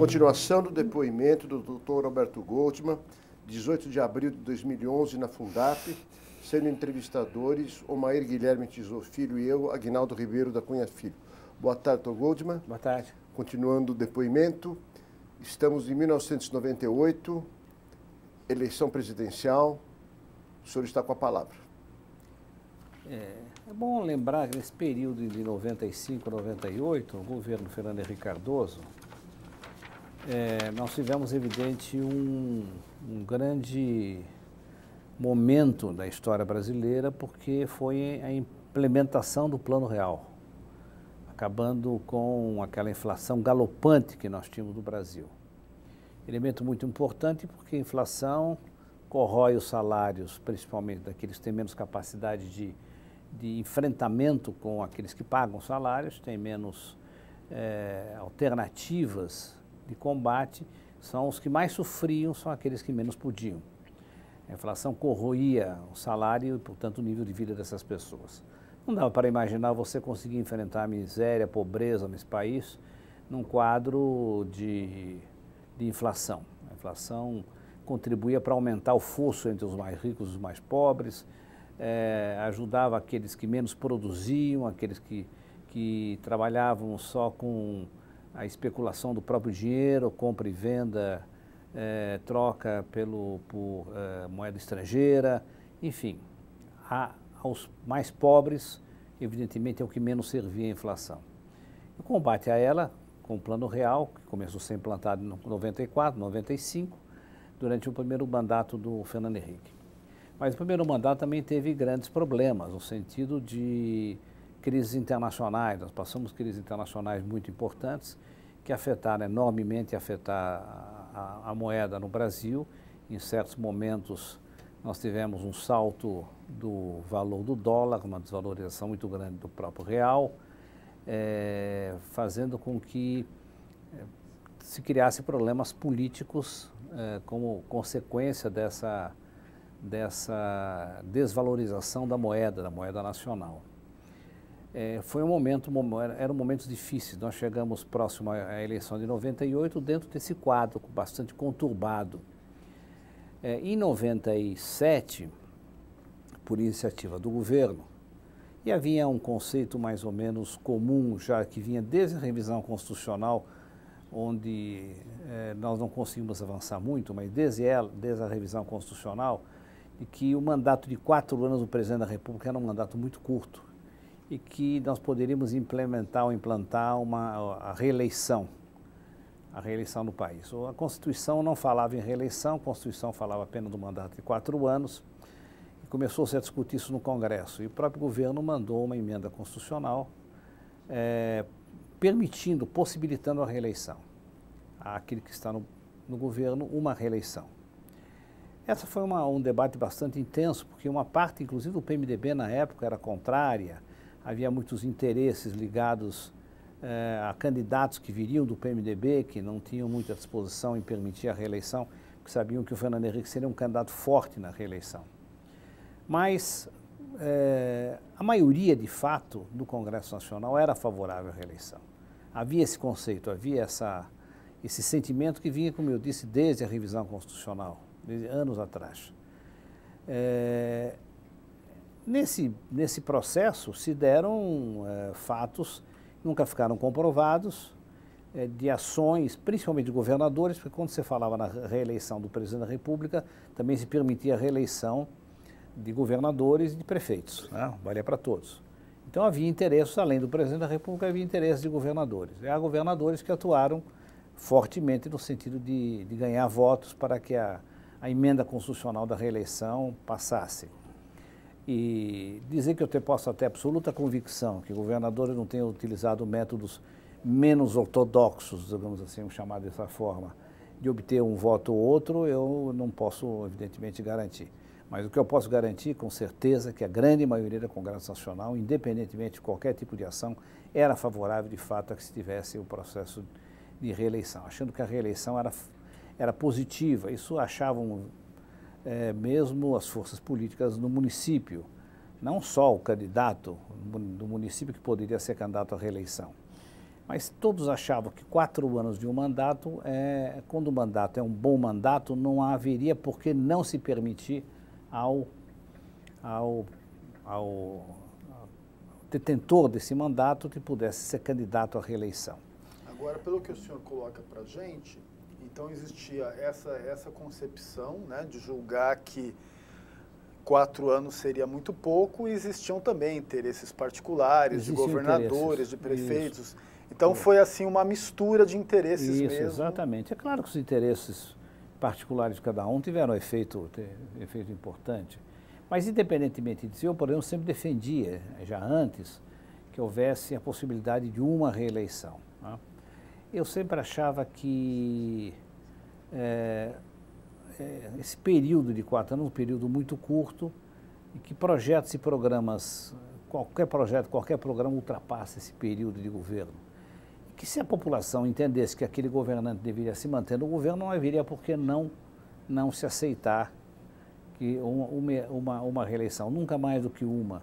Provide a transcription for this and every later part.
Continuação do depoimento do Dr. Alberto Goldman, 18 de abril de 2011, na Fundap, sendo entrevistadores Omair Guilherme Tizou Filho e eu, Aguinaldo Ribeiro da Cunha Filho. Boa tarde, Dr. Goldman. Boa tarde. Continuando o depoimento, estamos em 1998, eleição presidencial, o senhor está com a palavra. É bom lembrar que nesse período de 95 a 98, o governo Fernando Henrique Cardoso, nós tivemos, evidente, um grande momento da história brasileira, porque foi a implementação do Plano Real, acabando com aquela inflação galopante que nós tínhamos no Brasil. Elemento muito importante porque a inflação corrói os salários, principalmente daqueles que têm menos capacidade de enfrentamento com aqueles que pagam salários, têm menos alternativas de combate, são os que mais sofriam, são aqueles que menos podiam. A inflação corroía o salário e, portanto, o nível de vida dessas pessoas. Não dava para imaginar você conseguir enfrentar a miséria, a pobreza nesse país num quadro de inflação. A inflação contribuía para aumentar o fosso entre os mais ricos e os mais pobres, ajudava aqueles que menos produziam, aqueles que trabalhavam só com a especulação do próprio dinheiro, compra e venda, troca por moeda estrangeira, enfim. Aos mais pobres, evidentemente, é o que menos servia a inflação. O combate a ela, com o Plano Real, que começou a ser implantado em 94, 95, durante o primeiro mandato do Fernando Henrique. Mas o primeiro mandato também teve grandes problemas, no sentido de crises internacionais. Nós passamos crises internacionais muito importantes, que afetaram enormemente a moeda no Brasil. Em certos momentos, nós tivemos um salto do valor do dólar, uma desvalorização muito grande do próprio real, fazendo com que se criasse problemas políticos como consequência dessa desvalorização da moeda nacional. Eram momentos difíceis. Nós chegamos próximo à eleição de 98 dentro desse quadro bastante conturbado. Em 97, por iniciativa do governo, e havia um conceito mais ou menos comum, já que vinha desde a revisão constitucional, onde nós não conseguimos avançar muito, mas desde a revisão constitucional, de que o mandato de 4 anos do presidente da República era um mandato muito curto e que nós poderíamos implantar a reeleição. A reeleição no país. A Constituição não falava em reeleição, a Constituição falava apenas do mandato de 4 anos, e começou-se a discutir isso no Congresso. E o próprio governo mandou uma emenda constitucional possibilitando a reeleição. Àquele que está no governo, uma reeleição. Essa foi um debate bastante intenso, porque uma parte, inclusive do PMDB na época, era contrária, havia muitos interesses ligados a candidatos que viriam do PMDB, que não tinham muita disposição em permitir a reeleição, que sabiam que o Fernando Henrique seria um candidato forte na reeleição. Mas a maioria, de fato, do Congresso Nacional era favorável à reeleição. Havia esse conceito, havia esse sentimento que vinha, como eu disse, desde a revisão constitucional, desde anos atrás. Nesse processo se deram fatos nunca ficaram comprovados, de ações, principalmente de governadores, porque quando você falava na reeleição do presidente da República, também se permitia a reeleição de governadores e de prefeitos, né? Valia para todos. Então havia interesses, além do presidente da República, havia interesses de governadores. E há governadores que atuaram fortemente no sentido de ganhar votos para que a emenda constitucional da reeleição passasse. E dizer que eu posso até absoluta convicção que governadores não tenham utilizado métodos menos ortodoxos, digamos assim, chamado dessa forma, de obter um voto ou outro, eu não posso, evidentemente, garantir. Mas o que eu posso garantir, com certeza, é que a grande maioria do Congresso Nacional, independentemente de qualquer tipo de ação, era favorável, de fato, a que se tivesse o processo de reeleição, achando que a reeleição era positiva. Isso achavam mesmo as forças políticas no município, não só o candidato do município que poderia ser candidato à reeleição. Mas todos achavam que 4 anos de um mandato, quando o mandato é um bom mandato, não haveria por que não se permitir ao detentor desse mandato que pudesse ser candidato à reeleição. Agora, pelo que o senhor coloca para a gente, então existia essa concepção, né, de julgar que 4 anos seria muito pouco, e existiam também interesses particulares, de governadores, de prefeitos. Isso. Então foi assim uma mistura de interesses. Isso, mesmo. Exatamente. É claro que os interesses particulares de cada um tiveram efeito importante, mas independentemente disso, eu, por exemplo, sempre defendia, já antes, que houvesse a possibilidade de uma reeleição. Né? Eu sempre achava que esse período de 4 anos, um período muito curto, e que projetos e programas, qualquer projeto, qualquer programa ultrapassa esse período de governo. Que se a população entendesse que aquele governante deveria se manter no governo, não haveria por que não se aceitar que uma reeleição, nunca mais do que uma,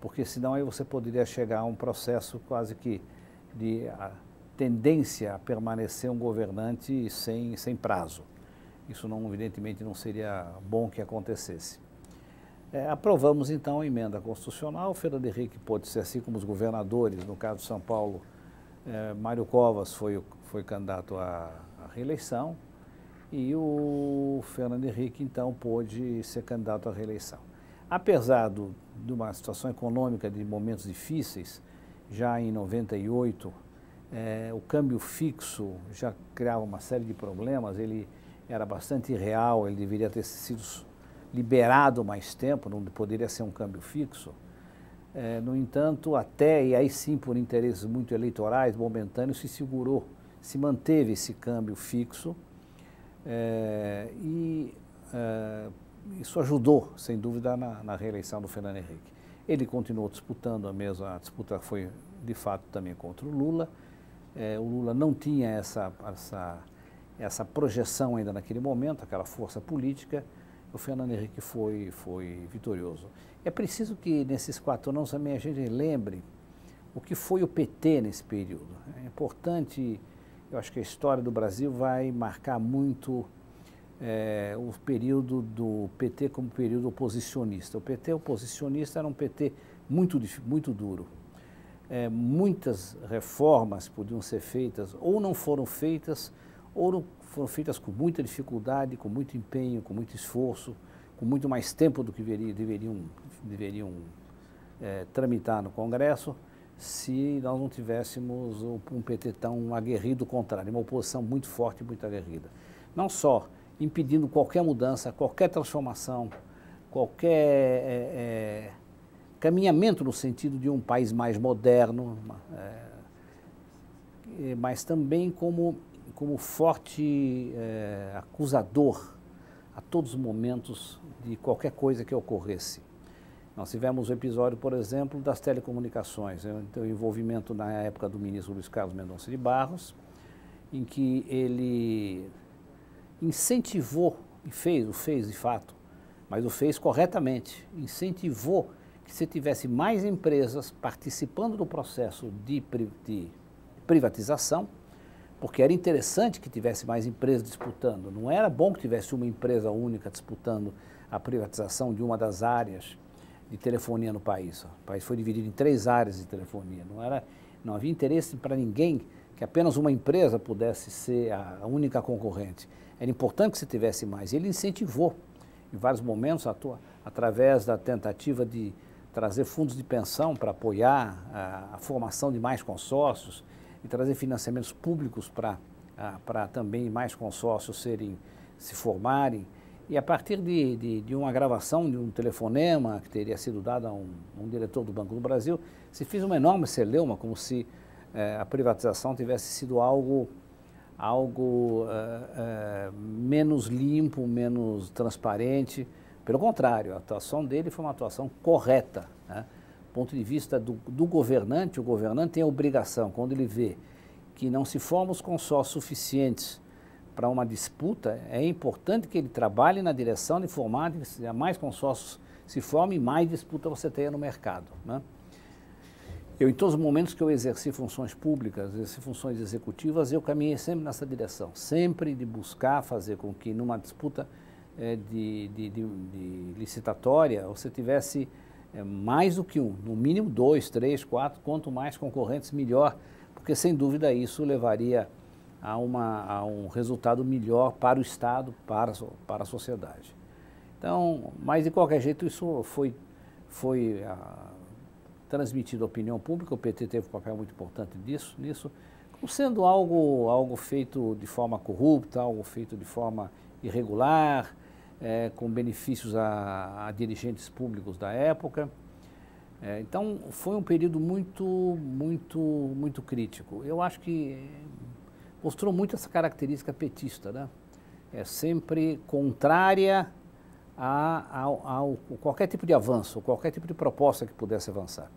porque senão aí você poderia chegar a um processo quase que de tendência a permanecer um governante sem prazo. Isso não, evidentemente, não seria bom que acontecesse. Aprovamos então a emenda constitucional, Fernando Henrique pôde ser, assim como os governadores, no caso de São Paulo, Mário Covas foi candidato à reeleição, e o Fernando Henrique, então, pôde ser candidato à reeleição. Apesar de uma situação econômica de momentos difíceis, já em 98, o câmbio fixo já criava uma série de problemas, ele era bastante irreal, ele deveria ter sido liberado mais tempo, não poderia ser um câmbio fixo. No entanto, e aí sim por interesses muito eleitorais, momentâneos, se segurou, se manteve esse câmbio fixo, isso ajudou, sem dúvida, na reeleição do Fernando Henrique. Ele continuou disputando a disputa foi de fato também contra o Lula. O Lula não tinha essa projeção ainda naquele momento, aquela força política. O Fernando Henrique foi vitorioso. É preciso que, nesses 4 anos, também a gente lembre o que foi o PT nesse período. É importante, eu acho que a história do Brasil vai marcar muito o período do PT como período oposicionista. O PT oposicionista era um PT muito duro. Muitas reformas podiam ser feitas, ou não foram feitas, ou não foram feitas com muita dificuldade, com muito empenho, com muito esforço, com muito mais tempo do que deveriam tramitar no Congresso, se nós não tivéssemos um PT tão aguerrido, ao contrário, uma oposição muito forte e muito aguerrida. Não só impedindo qualquer mudança, qualquer transformação, qualquer caminhamento no sentido de um país mais moderno, mas também como forte acusador a todos os momentos de qualquer coisa que ocorresse. Nós tivemos o episódio, por exemplo, das telecomunicações, o envolvimento na época do ministro Luiz Carlos Mendonça de Barros, em que ele incentivou, e fez de fato, mas o fez corretamente, incentivou que se tivesse mais empresas participando do processo de privatização, porque era interessante que tivesse mais empresas disputando. Não era bom que tivesse uma empresa única disputando a privatização de uma das áreas de telefonia no país. O país foi dividido em 3 áreas de telefonia. Não havia interesse para ninguém que apenas uma empresa pudesse ser a única concorrente. Era importante que se tivesse mais. Ele incentivou, em vários momentos, através da tentativa de trazer fundos de pensão para apoiar a formação de mais consórcios, e trazer financiamentos públicos para também mais consórcios se formarem. E a partir de uma gravação de um telefonema que teria sido dado a um diretor do Banco do Brasil, se fez uma enorme celeuma, como se a privatização tivesse sido algo menos limpo, menos transparente. Pelo contrário, a atuação dele foi uma atuação correta, né? Do ponto de vista do governante, o governante tem a obrigação, quando ele vê que não se formam os consórcios suficientes para uma disputa, é importante que ele trabalhe na direção de formar, que mais consórcios se formem, mais disputa você tenha no mercado. Né? Em todos os momentos que eu exerci funções públicas, exerci funções executivas, eu caminhei sempre nessa direção, sempre de buscar fazer com que numa disputa de licitatória você tivesse mais do que um, no mínimo 2, 3, 4, quanto mais concorrentes melhor, porque sem dúvida isso levaria a um resultado melhor para o Estado, para a sociedade. Então, mas de qualquer jeito isso foi transmitido à opinião pública, o PT teve um papel muito importante nisso, como sendo algo feito de forma corrupta, algo feito de forma irregular, com benefícios a dirigentes públicos da época. Então, foi um período muito crítico. Eu acho que mostrou muito essa característica petista, né? É sempre contrária a qualquer tipo de avanço, qualquer tipo de proposta que pudesse avançar.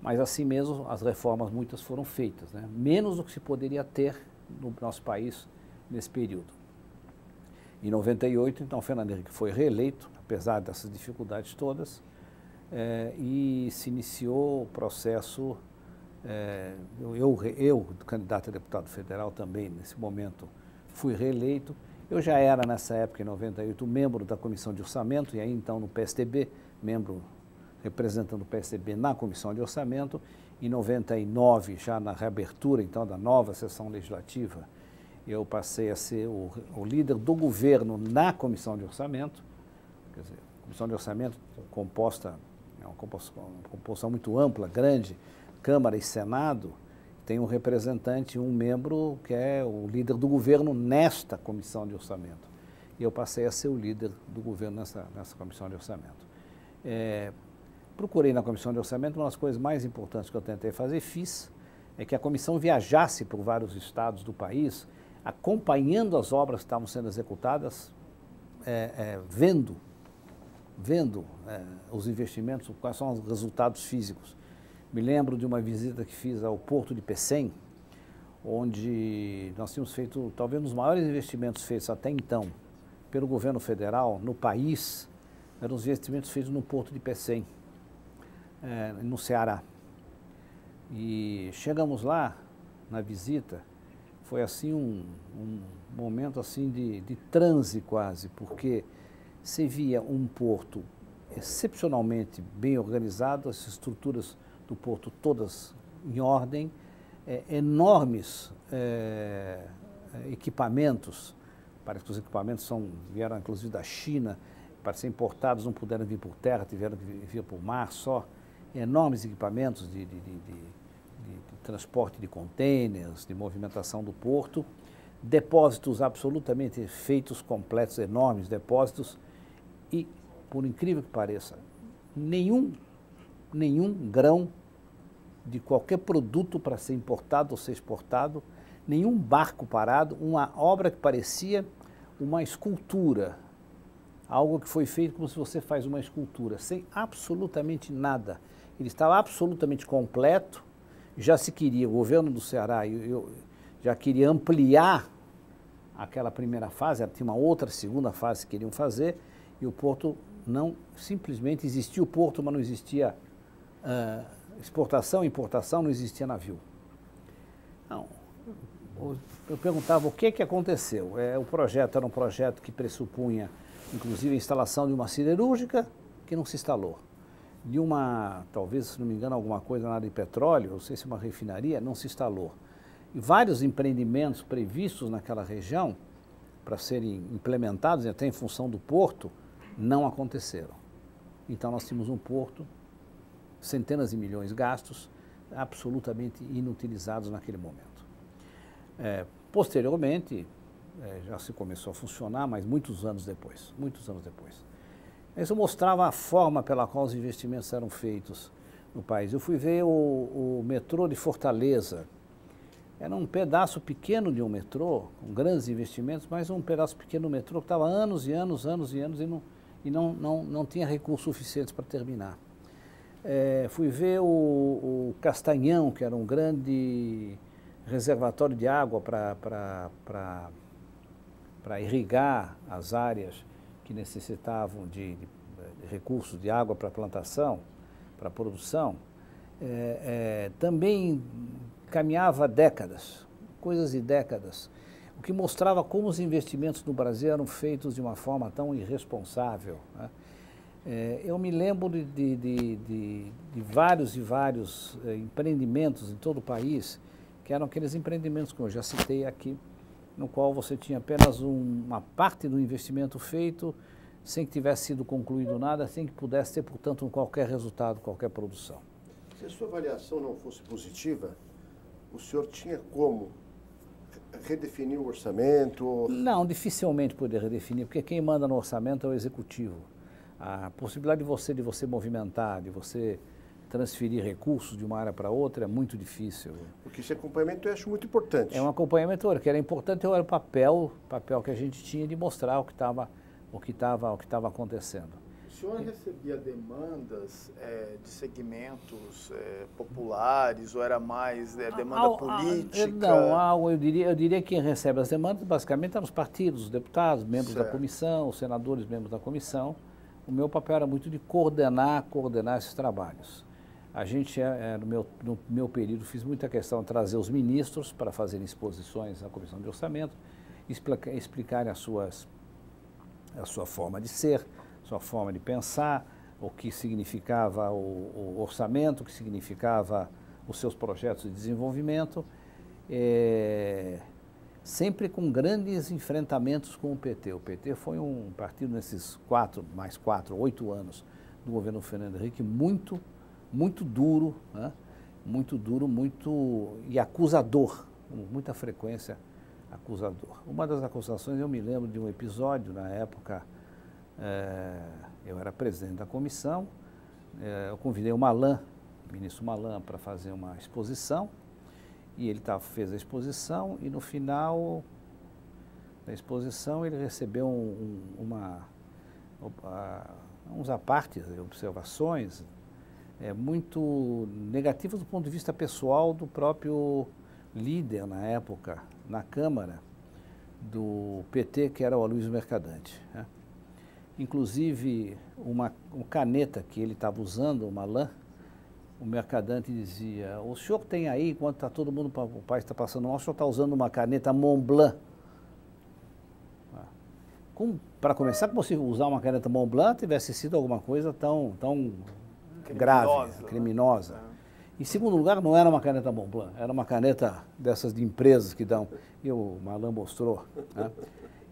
Mas assim mesmo, as reformas muitas foram feitas, né? Menos do que se poderia ter no nosso país nesse período. Em 98, então, Fernando Henrique foi reeleito, apesar dessas dificuldades todas, e se iniciou o processo. Eu, candidato a deputado federal também, nesse momento, fui reeleito. Eu já era, nessa época, em 98, membro da Comissão de Orçamento, e aí, então, no PSDB, membro representando o PSDB na Comissão de Orçamento. Em 99, já na reabertura, então, da nova sessão legislativa, eu passei a ser o líder do governo na Comissão de Orçamento. Quer dizer, a Comissão de Orçamento composta, é uma composição muito ampla, grande, Câmara e Senado, tem um representante, um membro que é o líder do governo nesta Comissão de Orçamento. E eu passei a ser o líder do governo nessa Comissão de Orçamento. Procurei na Comissão de Orçamento, uma das coisas mais importantes que eu tentei fazer, fiz, é que a comissão viajasse por vários estados do país, acompanhando as obras que estavam sendo executadas, vendo os investimentos, quais são os resultados físicos. Me lembro de uma visita que fiz ao porto de Pecém, onde nós tínhamos feito talvez um dos maiores investimentos feitos até então pelo governo federal no país, eram os investimentos feitos no porto de Pecém, no Ceará. E chegamos lá na visita, foi assim um momento assim de transe quase, porque se via um porto excepcionalmente bem organizado, as estruturas do porto todas em ordem, enormes equipamentos, parece que os equipamentos vieram inclusive da China, para ser importados, não puderam vir por terra, tiveram que vir por mar só, enormes equipamentos de transporte de contêineres, de movimentação do porto, depósitos absolutamente feitos, completos, enormes depósitos, e, por incrível que pareça, nenhum grão de qualquer produto para ser importado ou ser exportado, nenhum barco parado, uma obra que parecia uma escultura, algo que foi feito como se você faz uma escultura, sem absolutamente nada. Ele estava absolutamente completo, já se queria, o governo do Ceará já queria ampliar aquela primeira fase, tinha uma outra segunda fase que queriam fazer, e o porto não, simplesmente existia o porto, mas não existia exportação, importação, não existia navio. Não, eu perguntava o que aconteceu. O projeto era um projeto que pressupunha, inclusive, a instalação de uma siderúrgica que não se instalou. De uma, talvez, se não me engano, alguma coisa na área de petróleo, não sei se uma refinaria, não se instalou. E vários empreendimentos previstos naquela região, para serem implementados, até em função do porto, não aconteceram. Então, nós tínhamos um porto, centenas de milhões gastos, absolutamente inutilizados naquele momento. Posteriormente, já se começou a funcionar, mas muitos anos depois. Isso mostrava a forma pela qual os investimentos eram feitos no país. Eu fui ver o metrô de Fortaleza. Era um pedaço pequeno de um metrô, com grandes investimentos, mas um pedaço pequeno do metrô que estava anos e anos e não tinha recursos suficientes para terminar. Fui ver o Castanhão, que era um grande reservatório de água para irrigar as áreas que necessitavam de recursos de água para plantação, para produção. também caminhava décadas, coisas e décadas, o que mostrava como os investimentos no Brasil eram feitos de uma forma tão irresponsável, né? Eu me lembro de vários e vários empreendimentos em todo o país, que eram aqueles empreendimentos que eu já citei aqui, no qual você tinha apenas uma parte do investimento feito, sem que tivesse sido concluído nada, sem que pudesse ter, portanto, qualquer resultado, qualquer produção. Se a sua avaliação não fosse positiva, o senhor tinha como redefinir o orçamento? Não, dificilmente poderia redefinir, porque quem manda no orçamento é o executivo. A possibilidade de você movimentar, de você transferir recursos de uma área para outra é muito difícil. Porque esse acompanhamento eu acho muito importante. É um acompanhamento, que era importante, era o papel que a gente tinha de mostrar o que estava acontecendo. O senhor recebia demandas de segmentos populares, ou era mais demanda política? Não, eu diria que quem recebe as demandas basicamente eram os partidos, os deputados, membros da comissão, os senadores, membros da comissão. O meu papel era muito de coordenar esses trabalhos. A gente, no meu período, fiz muita questão de trazer os ministros para fazerem exposições na Comissão de Orçamento, explicarem a sua forma de ser, sua forma de pensar, o que significava o orçamento, o que significava os seus projetos de desenvolvimento, sempre com grandes enfrentamentos com o PT. O PT foi um partido nesses 8 anos do governo Fernando Henrique, muito duro, né? E acusador, com muita frequência acusador. Uma das acusações, eu me lembro de um episódio, na época, eu era presidente da comissão, eu convidei o Malan, o ministro Malan, para fazer uma exposição, e ele fez a exposição, e no final da exposição ele recebeu uns apartes, observações muito negativas do ponto de vista pessoal do próprio líder na época, na Câmara, do PT, que era o Luiz Mercadante, né? Inclusive, uma caneta que ele estava usando, uma lã, o Mercadante dizia: o senhor tem aí, enquanto está todo mundo, o país está passando mal, o senhor está usando uma caneta Montblanc. Para começar, como se usar uma caneta Montblanc tivesse sido alguma coisa tão grave, criminosa. Né? Em segundo lugar, não era uma caneta Montblanc, era uma caneta dessas de empresas que dão. E o Malan mostrou. Né?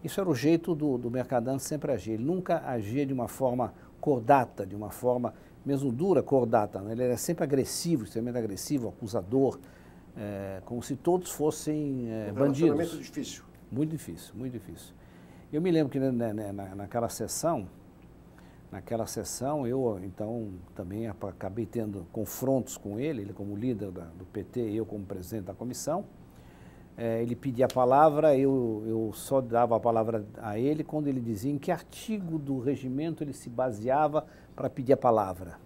Isso era o jeito do Mercadante sempre agir. Ele nunca agia de uma forma cordata, de uma forma mesmo dura, cordata, né? Ele era sempre agressivo, extremamente agressivo, acusador, como se todos fossem bandidos. Um relacionamento difícil. Muito difícil, muito difícil. Eu me lembro que naquela sessão, eu então também acabei tendo confrontos com ele como líder do PT e eu como presidente da comissão. Ele pedia a palavra, eu só dava a palavra a ele quando ele dizia em que artigo do regimento ele se baseava para pedir a palavra.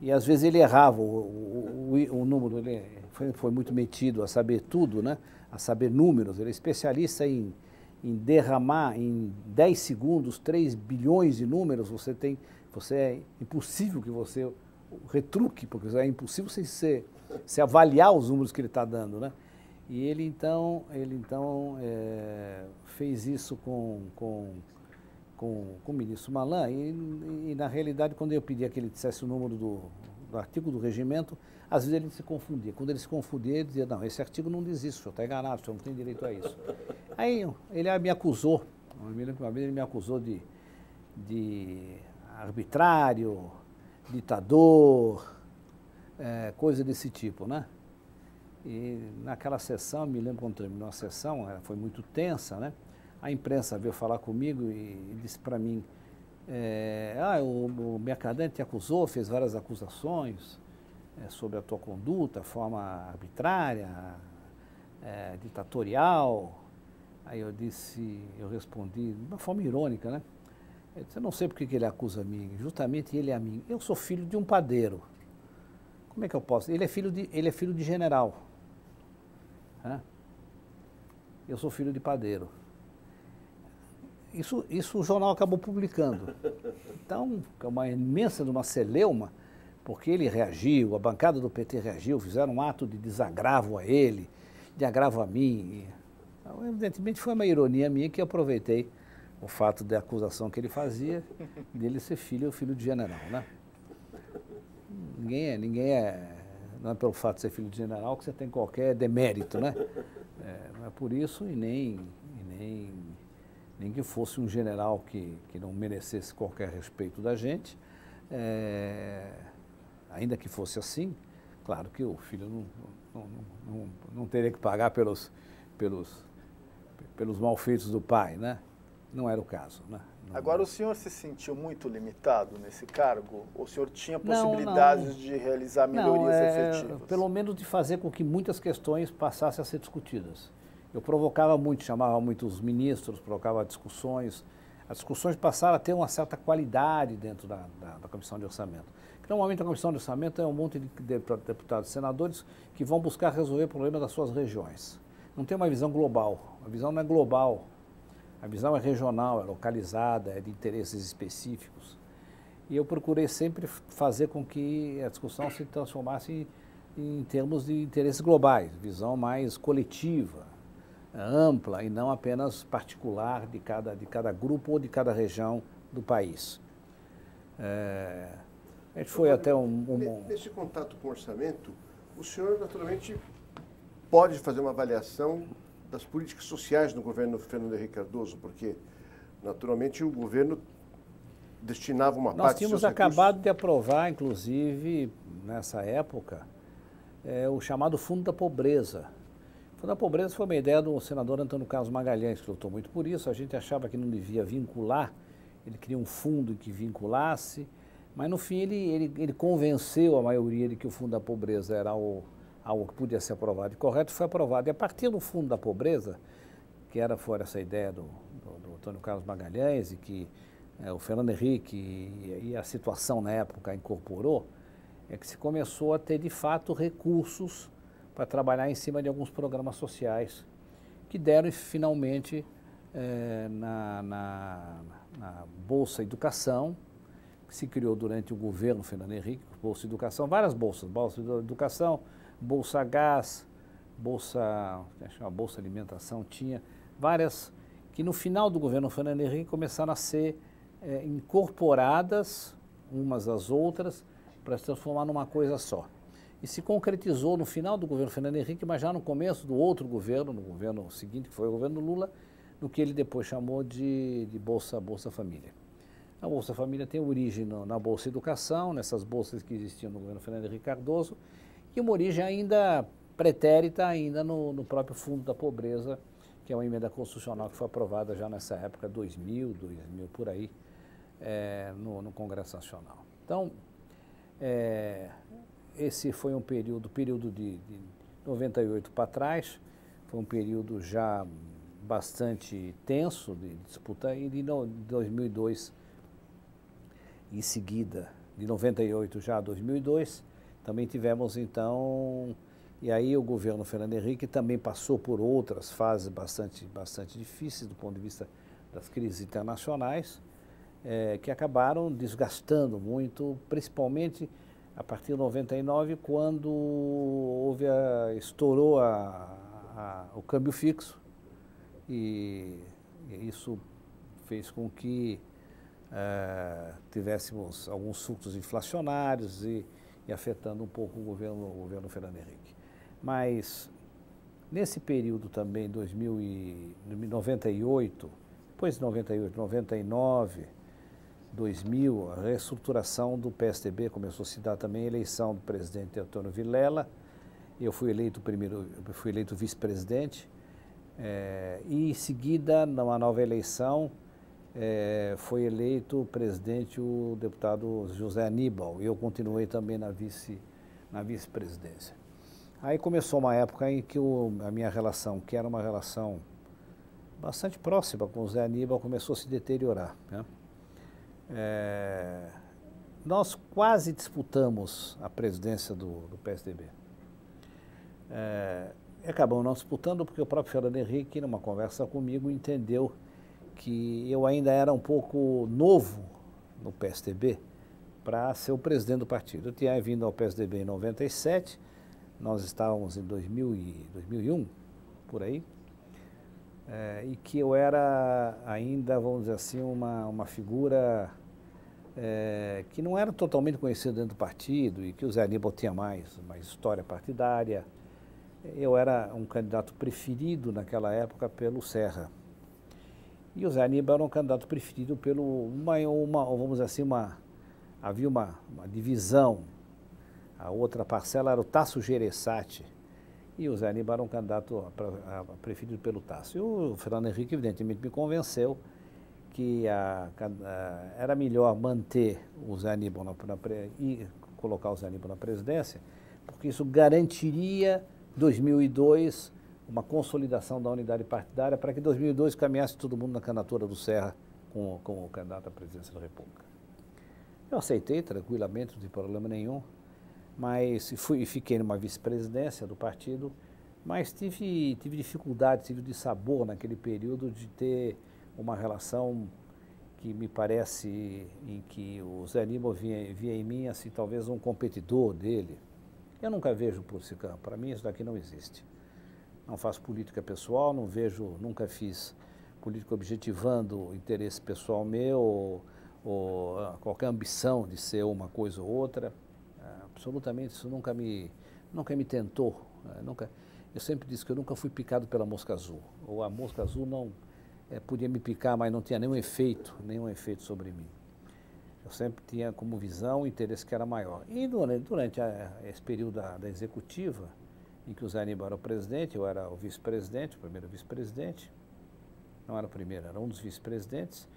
E às vezes ele errava o número, ele foi muito metido a saber tudo, né? A saber números. Ele é especialista em derramar em 10 segundos 3 bilhões de números. É impossível que você retruque, porque é impossível você avaliar os números que ele está dando, né? E ele então fez isso com o ministro Malan, e na realidade, quando eu pedia que ele dissesse o número do artigo do regimento, às vezes ele se confundia. Quando ele se confundia, ele dizia: não, esse artigo não diz isso, o senhor está enganado, o senhor não tem direito a isso. Aí ele me acusou, uma vez ele me acusou de arbitrário, ditador, coisa desse tipo, né? E naquela sessão, me lembro quando terminou a sessão, ela foi muito tensa, né? A imprensa veio falar comigo e disse para mim: o Mercadante te acusou, fez várias acusações sobre a tua conduta, forma arbitrária, ditatorial. Aí eu respondi de uma forma irônica, né? Eu disse: eu não sei por que ele acusa a mim, justamente ele é a mim. Eu sou filho de um padeiro. Como é que eu posso? Ele é filho de general. Eu sou filho de padeiro. Isso o jornal acabou publicando. Então, uma celeuma, porque ele reagiu, a bancada do PT reagiu, fizeram um ato de desagravo a ele, de agravo a mim. Então, evidentemente foi uma ironia minha que eu aproveitei o fato da acusação que ele fazia dele ser filho de general, né? Não é pelo fato de ser filho de general que você tem qualquer demérito, né? Não é por isso e nem que fosse um general que não merecesse qualquer respeito da gente. Ainda que fosse assim, claro que o filho não teria que pagar pelos malfeitos do pai, né? Não era o caso, né? Agora, o senhor se sentiu muito limitado nesse cargo? Ou o senhor tinha possibilidades de realizar melhorias efetivas? Pelo menos de fazer com que muitas questões passassem a ser discutidas. Eu provocava muito, chamava muito os ministros, provocava discussões. As discussões passaram a ter uma certa qualidade dentro da Comissão de Orçamento. Porque, normalmente, a Comissão de Orçamento é um monte de deputados e senadores que vão buscar resolver problemas das suas regiões. Não tem uma visão global. A visão não é global. A visão é regional, é localizada, é de interesses específicos. E eu procurei sempre fazer com que a discussão se transformasse em termos de interesses globais, visão mais coletiva, ampla e não apenas particular de cada grupo ou de cada região do país. A gente foi até Nesse contato com o orçamento, o senhor naturalmente pode fazer uma avaliação das políticas sociais do governo Fernando Henrique Cardoso, porque, naturalmente, o governo destinava uma parte dos seus recursos. Nós tínhamos acabado de aprovar, inclusive, nessa época, o chamado Fundo da Pobreza. O Fundo da Pobreza foi uma ideia do senador Antônio Carlos Magalhães, que lutou muito por isso. A gente achava que não devia vincular, ele queria um fundo que vinculasse, mas, no fim, ele convenceu a maioria de que o Fundo da Pobreza era algo que podia ser aprovado e correto, foi aprovado. E a partir do Fundo da Pobreza, que fora essa ideia do Antônio Carlos Magalhães e que o Fernando Henrique e a situação na época incorporou, é que se começou a ter, de fato, recursos para trabalhar em cima de alguns programas sociais que deram, finalmente, na Bolsa Educação, que se criou durante o governo Fernando Henrique, Bolsa Educação, várias bolsas, Bolsa Educação, Bolsa Gás, Bolsa Alimentação, tinha várias que no final do governo Fernando Henrique começaram a ser incorporadas umas às outras para se transformar numa coisa só. E se concretizou no final do governo Fernando Henrique, mas já no começo do outro governo, no governo seguinte, que foi o governo Lula, no que ele depois chamou de Bolsa Família. A Bolsa Família tem origem na Bolsa Educação, nessas bolsas que existiam no governo Fernando Henrique Cardoso, e uma origem ainda pretérita, ainda no próprio Fundo da Pobreza, que é uma emenda constitucional que foi aprovada já nessa época, 2000, por aí, no Congresso Nacional. Então, esse foi um período de 98 para trás, foi um período já bastante tenso de disputa, e de 2002 em seguida, de 98 já a 2002, também tivemos, então, e aí o governo Fernando Henrique também passou por outras fases bastante difíceis do ponto de vista das crises internacionais, que acabaram desgastando muito, principalmente a partir de 99, quando estourou o câmbio fixo, e isso fez com que tivéssemos alguns surtos inflacionários e afetando um pouco o governo Fernando Henrique. Mas, nesse período também, 98, depois de 98, 99, 2000, a reestruturação do PSDB começou a se dar também, a eleição do presidente Antônio Vilela, eu fui eleito vice-presidente, e em seguida, numa nova eleição, foi eleito presidente o deputado José Aníbal, e eu continuei também na vice-presidência. Aí começou uma época em que a minha relação, que era uma relação bastante próxima com o José Aníbal, começou a se deteriorar, né? Nós quase disputamos a presidência do PSDB. Acabamos não disputando porque o próprio Fernando Henrique, numa conversa comigo, entendeu que eu ainda era um pouco novo no PSDB para ser o presidente do partido. Eu tinha vindo ao PSDB em 97, nós estávamos em 2001, por aí, e que eu era ainda, vamos dizer assim, uma figura que não era totalmente conhecida dentro do partido e que o Zé Aníbal tinha mais história partidária. Eu era um candidato preferido naquela época pelo Serra. E o Zé Aníbal era um candidato preferido pelo... vamos dizer assim, havia uma divisão. A outra parcela era o Tasso Jereissati. E o Zé Aníbal era um candidato preferido pelo Tasso. E o Fernando Henrique, evidentemente, me convenceu que era melhor manter o Zé Aníbal e colocar o Zé Aníbal na presidência, porque isso garantiria, 2002, uma consolidação da unidade partidária para que 2002 caminhasse todo mundo na candidatura do Serra como candidato à presidência da República. Eu aceitei tranquilamente, não tem problema nenhum, mas fiquei numa vice-presidência do partido, mas tive dificuldade, tive dissabor naquele período de ter uma relação que me parece em que o Zé Aníbal via em mim, assim, talvez um competidor dele. Eu nunca vejo por esse campo, para mim isso daqui não existe. Não faço política pessoal, não vejo, nunca fiz política objetivando o interesse pessoal meu ou qualquer ambição de ser uma coisa ou outra. Absolutamente isso nunca me tentou. Eu sempre disse que eu nunca fui picado pela mosca azul, ou a mosca azul não podia me picar, mas não tinha nenhum efeito sobre mim. Eu sempre tinha como visão o interesse que era maior. E durante esse período da executiva, em que o Zé Aníbal era o presidente, eu era o vice-presidente, o primeiro vice-presidente, não era o primeiro, era um dos vice-presidentes,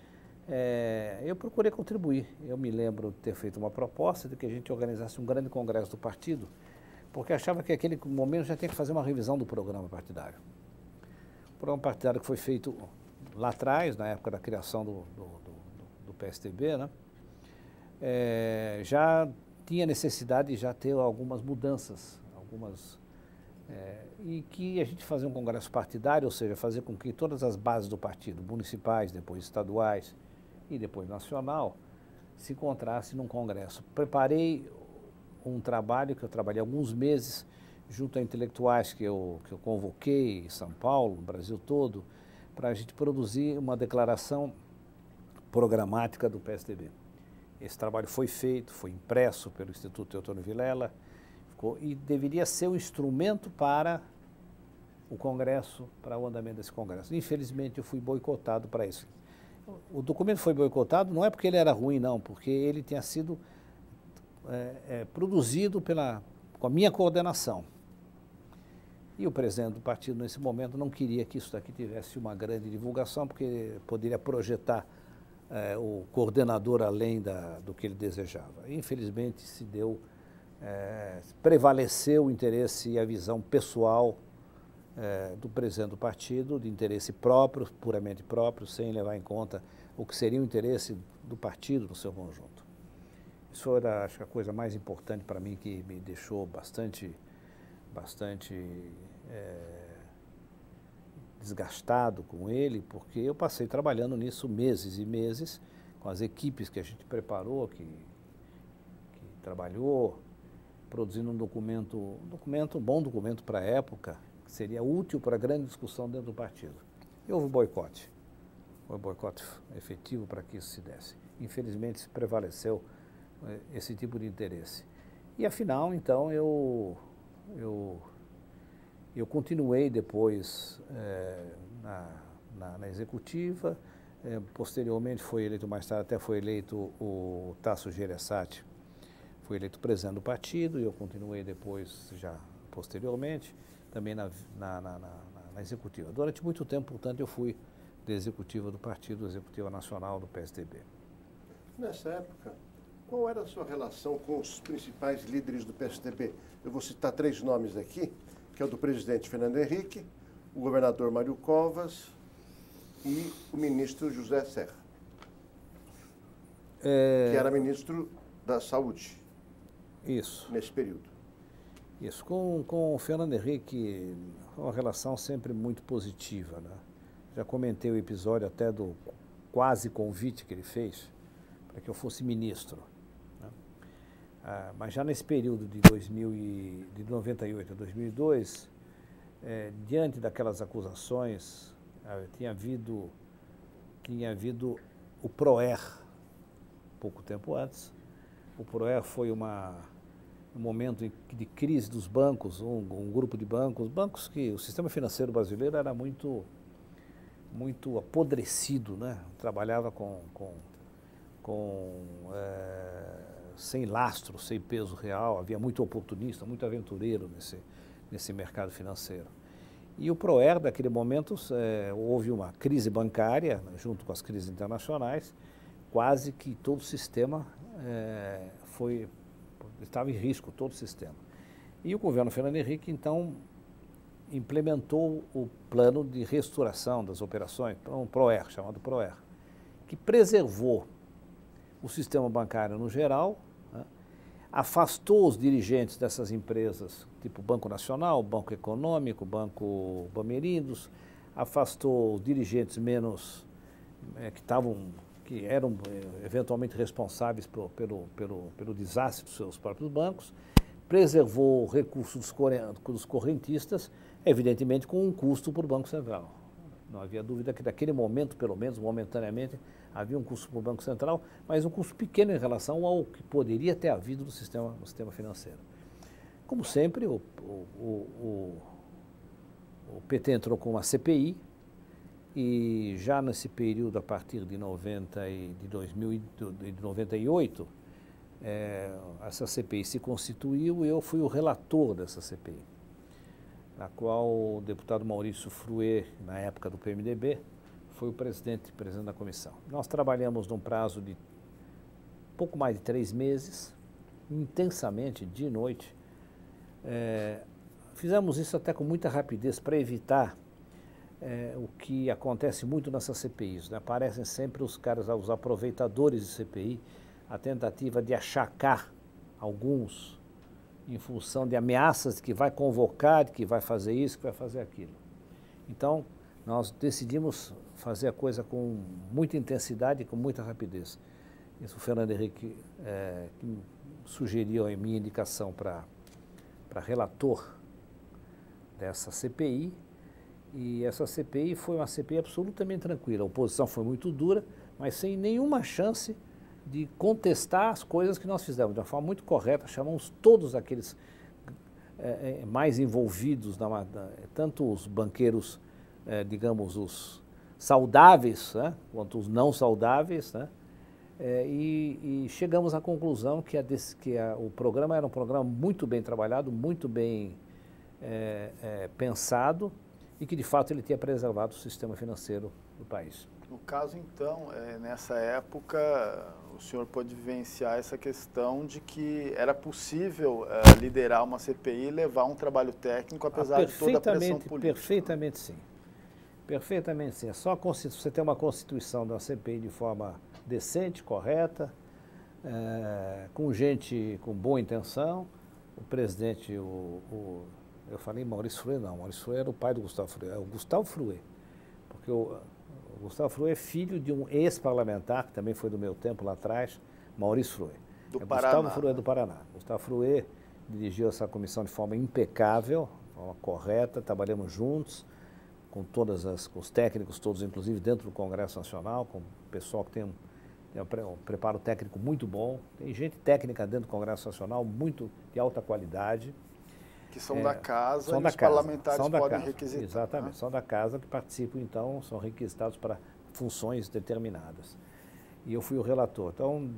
eu procurei contribuir. Eu me lembro de ter feito uma proposta de que a gente organizasse um grande congresso do partido, porque achava que naquele momento já tinha que fazer uma revisão do programa partidário. O programa partidário que foi feito lá atrás, na época da criação do PSDB, né? Já tinha necessidade de já ter algumas mudanças, e que a gente fazia um congresso partidário, ou seja, fazer com que todas as bases do partido, municipais, depois estaduais e depois nacional, se encontrassem num congresso. Preparei um trabalho que eu trabalhei alguns meses junto a intelectuais que eu convoquei em São Paulo, no Brasil todo, para a gente produzir uma declaração programática do PSDB. Esse trabalho foi feito, foi impresso pelo Instituto Antônio Vilela, e deveria ser um instrumento para o Congresso, para o andamento desse Congresso. Infelizmente, eu fui boicotado para isso. O documento foi boicotado, não é porque ele era ruim, não, porque ele tinha sido produzido com a minha coordenação. E o presidente do partido, nesse momento, não queria que isso daqui tivesse uma grande divulgação, porque poderia projetar o coordenador além do que ele desejava. Infelizmente, se deu... prevaleceu o interesse e a visão pessoal do presidente do partido, de interesse próprio, puramente próprio, sem levar em conta o que seria o interesse do partido no seu conjunto. Isso era, acho que, a coisa mais importante para mim, que me deixou bastante desgastado com ele, porque eu passei trabalhando nisso meses e meses, com as equipes que a gente preparou, que trabalhou, produzindo um bom documento para a época, que seria útil para a grande discussão dentro do partido. E houve um boicote, efetivo para que isso se desse. Infelizmente, se prevaleceu esse tipo de interesse. E, afinal, então, eu continuei depois na executiva. Posteriormente, mais tarde até foi eleito o Tasso Jereissati, fui eleito presidente do partido, e eu continuei depois, já posteriormente, também na executiva. Durante muito tempo, portanto, eu fui da executiva do partido, executiva nacional do PSDB. Nessa época, qual era a sua relação com os principais líderes do PSDB? Eu vou citar três nomes aqui, que é o do presidente Fernando Henrique, o governador Mário Covas e o ministro José Serra, que era ministro da Saúde. Isso. Nesse período. Isso. Com o Fernando Henrique, uma relação sempre muito positiva, né? Já comentei o episódio até do quase convite que ele fez para que eu fosse ministro, né? Mas já nesse período de 98 a 2002, diante daquelas acusações, tinha havido o PROER, pouco tempo antes. O PROER foi um momento de crise dos bancos, um grupo de bancos que o sistema financeiro brasileiro era muito apodrecido, né? Trabalhava sem lastro, sem peso real, havia muito oportunista, muito aventureiro nesse mercado financeiro. E o PROER, naquele momento, houve uma crise bancária, junto com as crises internacionais, quase que todo o sistema estava em risco, todo o sistema. E o governo Fernando Henrique, então, implementou o plano de restauração das operações, um PROER, chamado PROER, que preservou o sistema bancário no geral, né? Afastou os dirigentes dessas empresas, tipo Banco Nacional, Banco Econômico, Banco Bamerindos, afastou os dirigentes menos que eram eventualmente responsáveis pelo desastre dos seus próprios bancos, preservou o recurso dos correntistas, evidentemente com um custo para o Banco Central. Não havia dúvida que naquele momento, pelo menos momentaneamente, havia um custo para o Banco Central, mas um custo pequeno em relação ao que poderia ter havido no sistema financeiro. Como sempre, o PT entrou com uma CPI, e já nesse período, a partir de 98, essa CPI se constituiu e eu fui o relator dessa CPI, na qual o deputado Maurício Fruet, na época do PMDB, foi o presidente da comissão. Nós trabalhamos num prazo de pouco mais de 3 meses, intensamente, de noite. Fizemos isso até com muita rapidez para evitar o que acontece muito nessas CPIs, né? Aparecem sempre os aproveitadores de CPI, a tentativa de achacar alguns em função de ameaças de que vai convocar, de que vai fazer isso, que vai fazer aquilo. Então, nós decidimos fazer a coisa com muita intensidade e com muita rapidez. Isso o Fernando Henrique que sugeriu a minha indicação para relator dessa CPI, e essa CPI foi uma CPI absolutamente tranquila. A oposição foi muito dura, mas sem nenhuma chance de contestar as coisas que nós fizemos. De uma forma muito correta, chamamos todos aqueles mais envolvidos, tanto os banqueiros, digamos, os saudáveis, né, quanto os não saudáveis, né, e chegamos à conclusão que o programa era um programa muito bem trabalhado, muito bem pensado, e que, de fato, ele tinha preservado o sistema financeiro do país. No caso, então, nessa época, o senhor pôde vivenciar essa questão de que era possível liderar uma CPI e levar um trabalho técnico, apesar de toda a pressão política. Perfeitamente, sim. Perfeitamente, sim. É só você ter uma constituição da CPI de forma decente, correta, com gente com boa intenção. O presidente, eu falei Maurício Fruet, não. Maurício Fruet era o pai do Gustavo Fruet. É o Gustavo Fruet. Porque o Gustavo Fruet é filho de um ex-parlamentar, que também foi do meu tempo lá atrás, Maurício Fruet. Gustavo Fruet do Paraná. Gustavo Fruet dirigiu essa comissão de forma impecável, de forma correta. Trabalhamos juntos, com os técnicos todos, inclusive dentro do Congresso Nacional, com o pessoal que tem um preparo técnico muito bom. Tem gente técnica dentro do Congresso Nacional, muito de alta qualidade. Que são da casa, são da os casa, parlamentares são da podem casa, requisitar. Exatamente, né? São da casa que participam, então, são requisitados para funções determinadas. E eu fui o relator. Então,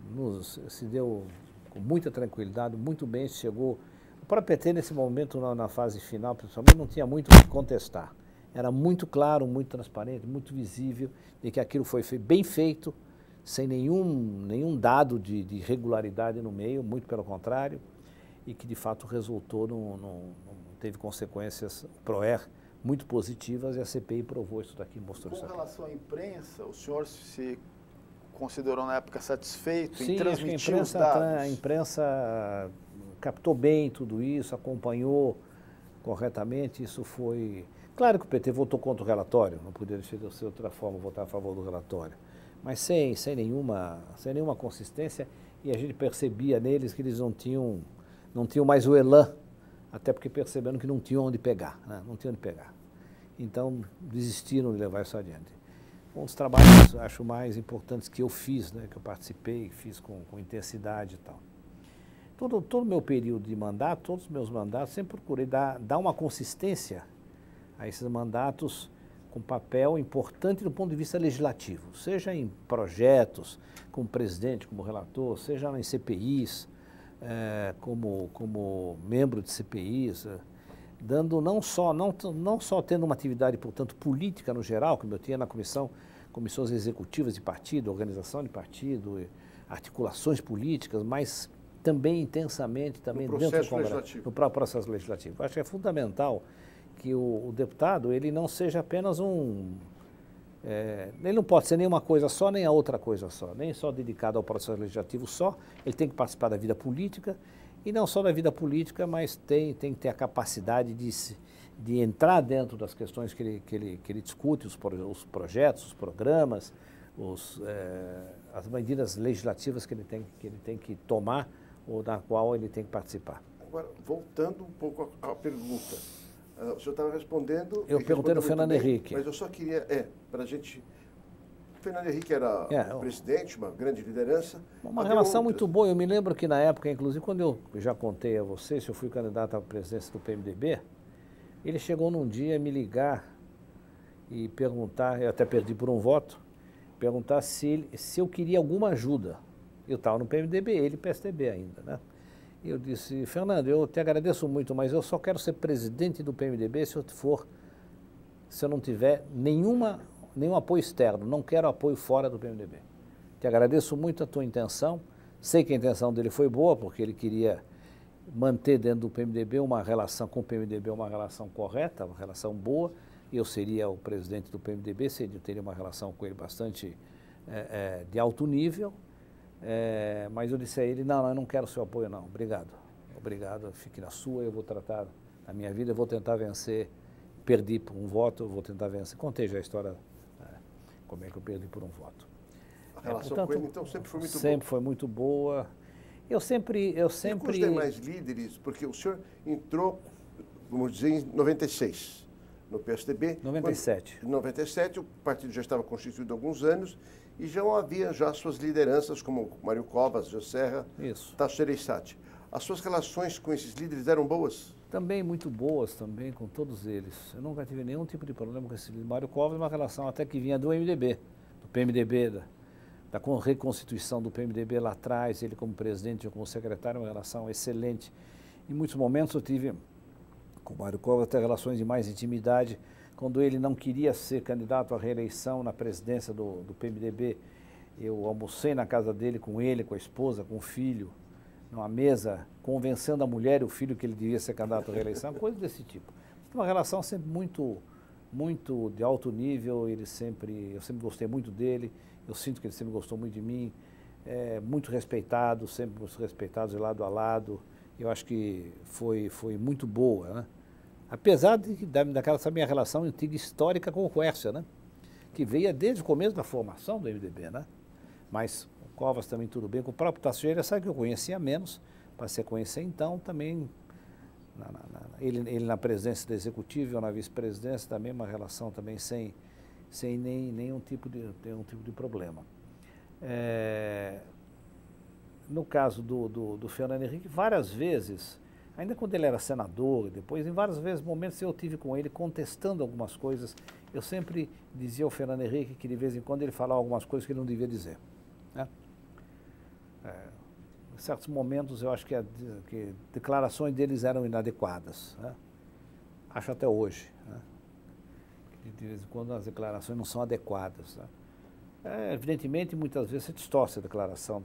se deu com muita tranquilidade, muito bem, chegou. O próprio PT, nesse momento, na fase final, principalmente, não tinha muito o que contestar. Era muito claro, muito transparente, muito visível, de que aquilo foi bem feito, sem nenhum dado de irregularidade no meio, muito pelo contrário, e que de fato resultou, teve consequências PROER muito positivas, e a CPI provou isso daqui, mostrou isso. Com relação à imprensa, o senhor se considerou na época satisfeito em transmitir os dados? Sim, a imprensa captou bem tudo isso, acompanhou corretamente, isso foi... Claro que o PT votou contra o relatório, não poderia ser outra forma votar a favor do relatório, mas sem nenhuma consistência e a gente percebia neles que eles não tinham mais o elan, até porque perceberam que não tinham onde pegar, né? Não tinham onde pegar. Então, desistiram de levar isso adiante. Um dos trabalhos, acho, mais importantes que eu fiz, né, que eu participei, fiz com intensidade e tal. Todo o meu período de mandato, todos os meus mandatos, sempre procurei dar uma consistência a esses mandatos com papel importante do ponto de vista legislativo, seja em projetos, como presidente, como relator, seja em CPIs, como membro de CPIs, dando não só tendo uma atividade, portanto, política no geral, como eu tinha na comissões executivas de partido, organização de partido, articulações políticas, mas também intensamente também dentro do Congresso, no próprio processo legislativo. Acho que é fundamental que o deputado, ele não seja apenas ele não pode ser nenhuma coisa só, nem a outra coisa só, nem só dedicado ao processo legislativo só, ele tem que participar da vida política, e não só da vida política, mas tem que ter a capacidade de entrar dentro das questões que ele discute, os projetos, os programas, as medidas legislativas que ele tem que tomar ou da qual ele tem que participar. Agora, voltando um pouco à pergunta, o senhor estava respondendo... Eu perguntei ao Fernando Henrique. Mas eu só queria, para a gente... Fernando Henrique era o presidente, uma grande liderança. Uma relação muito boa. Eu me lembro que na época, inclusive, quando eu já contei a vocês, eu fui candidato à presidência do PMDB, ele chegou num dia a me ligar e perguntar, eu até perdi por um voto, perguntar se eu queria alguma ajuda. Eu estava no PMDB, ele PSDB ainda, né? E eu disse, Fernando, eu te agradeço muito, mas eu só quero ser presidente do PMDB se eu não tiver nenhum apoio externo, não quero apoio fora do PMDB. Te agradeço muito a tua intenção, sei que a intenção dele foi boa, porque ele queria manter dentro do PMDB uma relação com o PMDB, uma relação correta, uma relação boa, eu seria o presidente do PMDB, teria uma relação com ele bastante de alto nível, mas eu disse a ele, não, eu não quero seu apoio não, obrigado, fique na sua, eu vou tratar a minha vida, eu vou tentar vencer, perdi por um voto, eu vou tentar vencer, contei já a história... Como é que eu perdi por um voto? A relação portanto, com ele, então, sempre foi muito boa? Sempre foi muito boa. E com os demais líderes, porque o senhor entrou, vamos dizer, em 96, no PSDB. 97. Em 97, o partido já estava constituído há alguns anos e já havia suas lideranças, como Mário Covas, José Serra, Tasso Jereissati. As suas relações com esses líderes eram boas? Também muito boas, também, com todos eles. Eu nunca tive nenhum tipo de problema com esse Mário Covas, uma relação até que vinha do MDB, do PMDB, da reconstituição do PMDB lá atrás, ele como presidente, eu como secretário, uma relação excelente. Em muitos momentos eu tive com o Mário Covas até relações de mais intimidade, quando ele não queria ser candidato à reeleição na presidência do PMDB, eu almocei na casa dele, com ele, com a esposa, com o filho, numa mesa, convencendo a mulher e o filho que ele devia ser candidato à reeleição, coisa desse tipo. Uma relação sempre muito de alto nível, eu sempre gostei muito dele, eu sinto que ele sempre gostou muito de mim, muito respeitado, sempre muito respeitado de lado a lado, eu acho que foi muito boa, né? Apesar dessa minha relação antiga histórica com o Quércia, né? Que veio desde o começo da formação do MDB, né? Mas Covas também tudo bem, com o próprio Tasso Jereissati, que eu conhecia menos, passei a conhecer então também, ele na presidência do Executivo, eu na vice-presidência, também uma relação também sem nenhum tipo de problema. No caso do Fernando Henrique, várias vezes, ainda quando ele era senador, depois em várias vezes momentos eu tive com ele contestando algumas coisas, eu sempre dizia ao Fernando Henrique que de vez em quando ele falava algumas coisas que ele não devia dizer. Em certos momentos eu acho que declarações deles eram inadequadas, né? Acho até hoje, né? De vez em quando as declarações não são adequadas, né? Evidentemente muitas vezes você distorce a declaração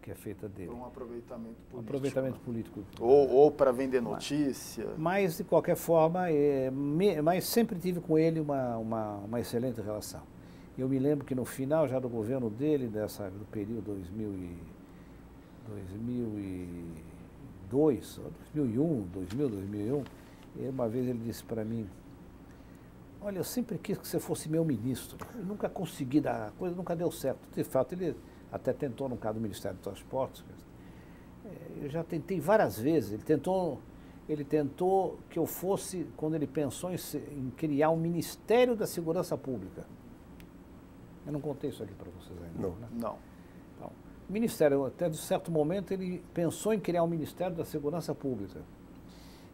que é feita dele por um aproveitamento político, ou para vender notícia, mas de qualquer forma mas sempre tive com ele uma excelente relação. Eu me lembro que no final já do governo dele, do período 2001, uma vez ele disse para mim, olha, eu sempre quis que você fosse meu ministro, eu nunca consegui, a coisa nunca deu certo. De fato, ele até tentou no caso do Ministério dos Transportes. Eu já tentei várias vezes, ele tentou que eu fosse, quando ele pensou em criar um Ministério da Segurança Pública. Eu não contei isso aqui para vocês ainda. Não, né? Não. Então, o Ministério, até de certo momento, ele pensou em criar um Ministério da Segurança Pública.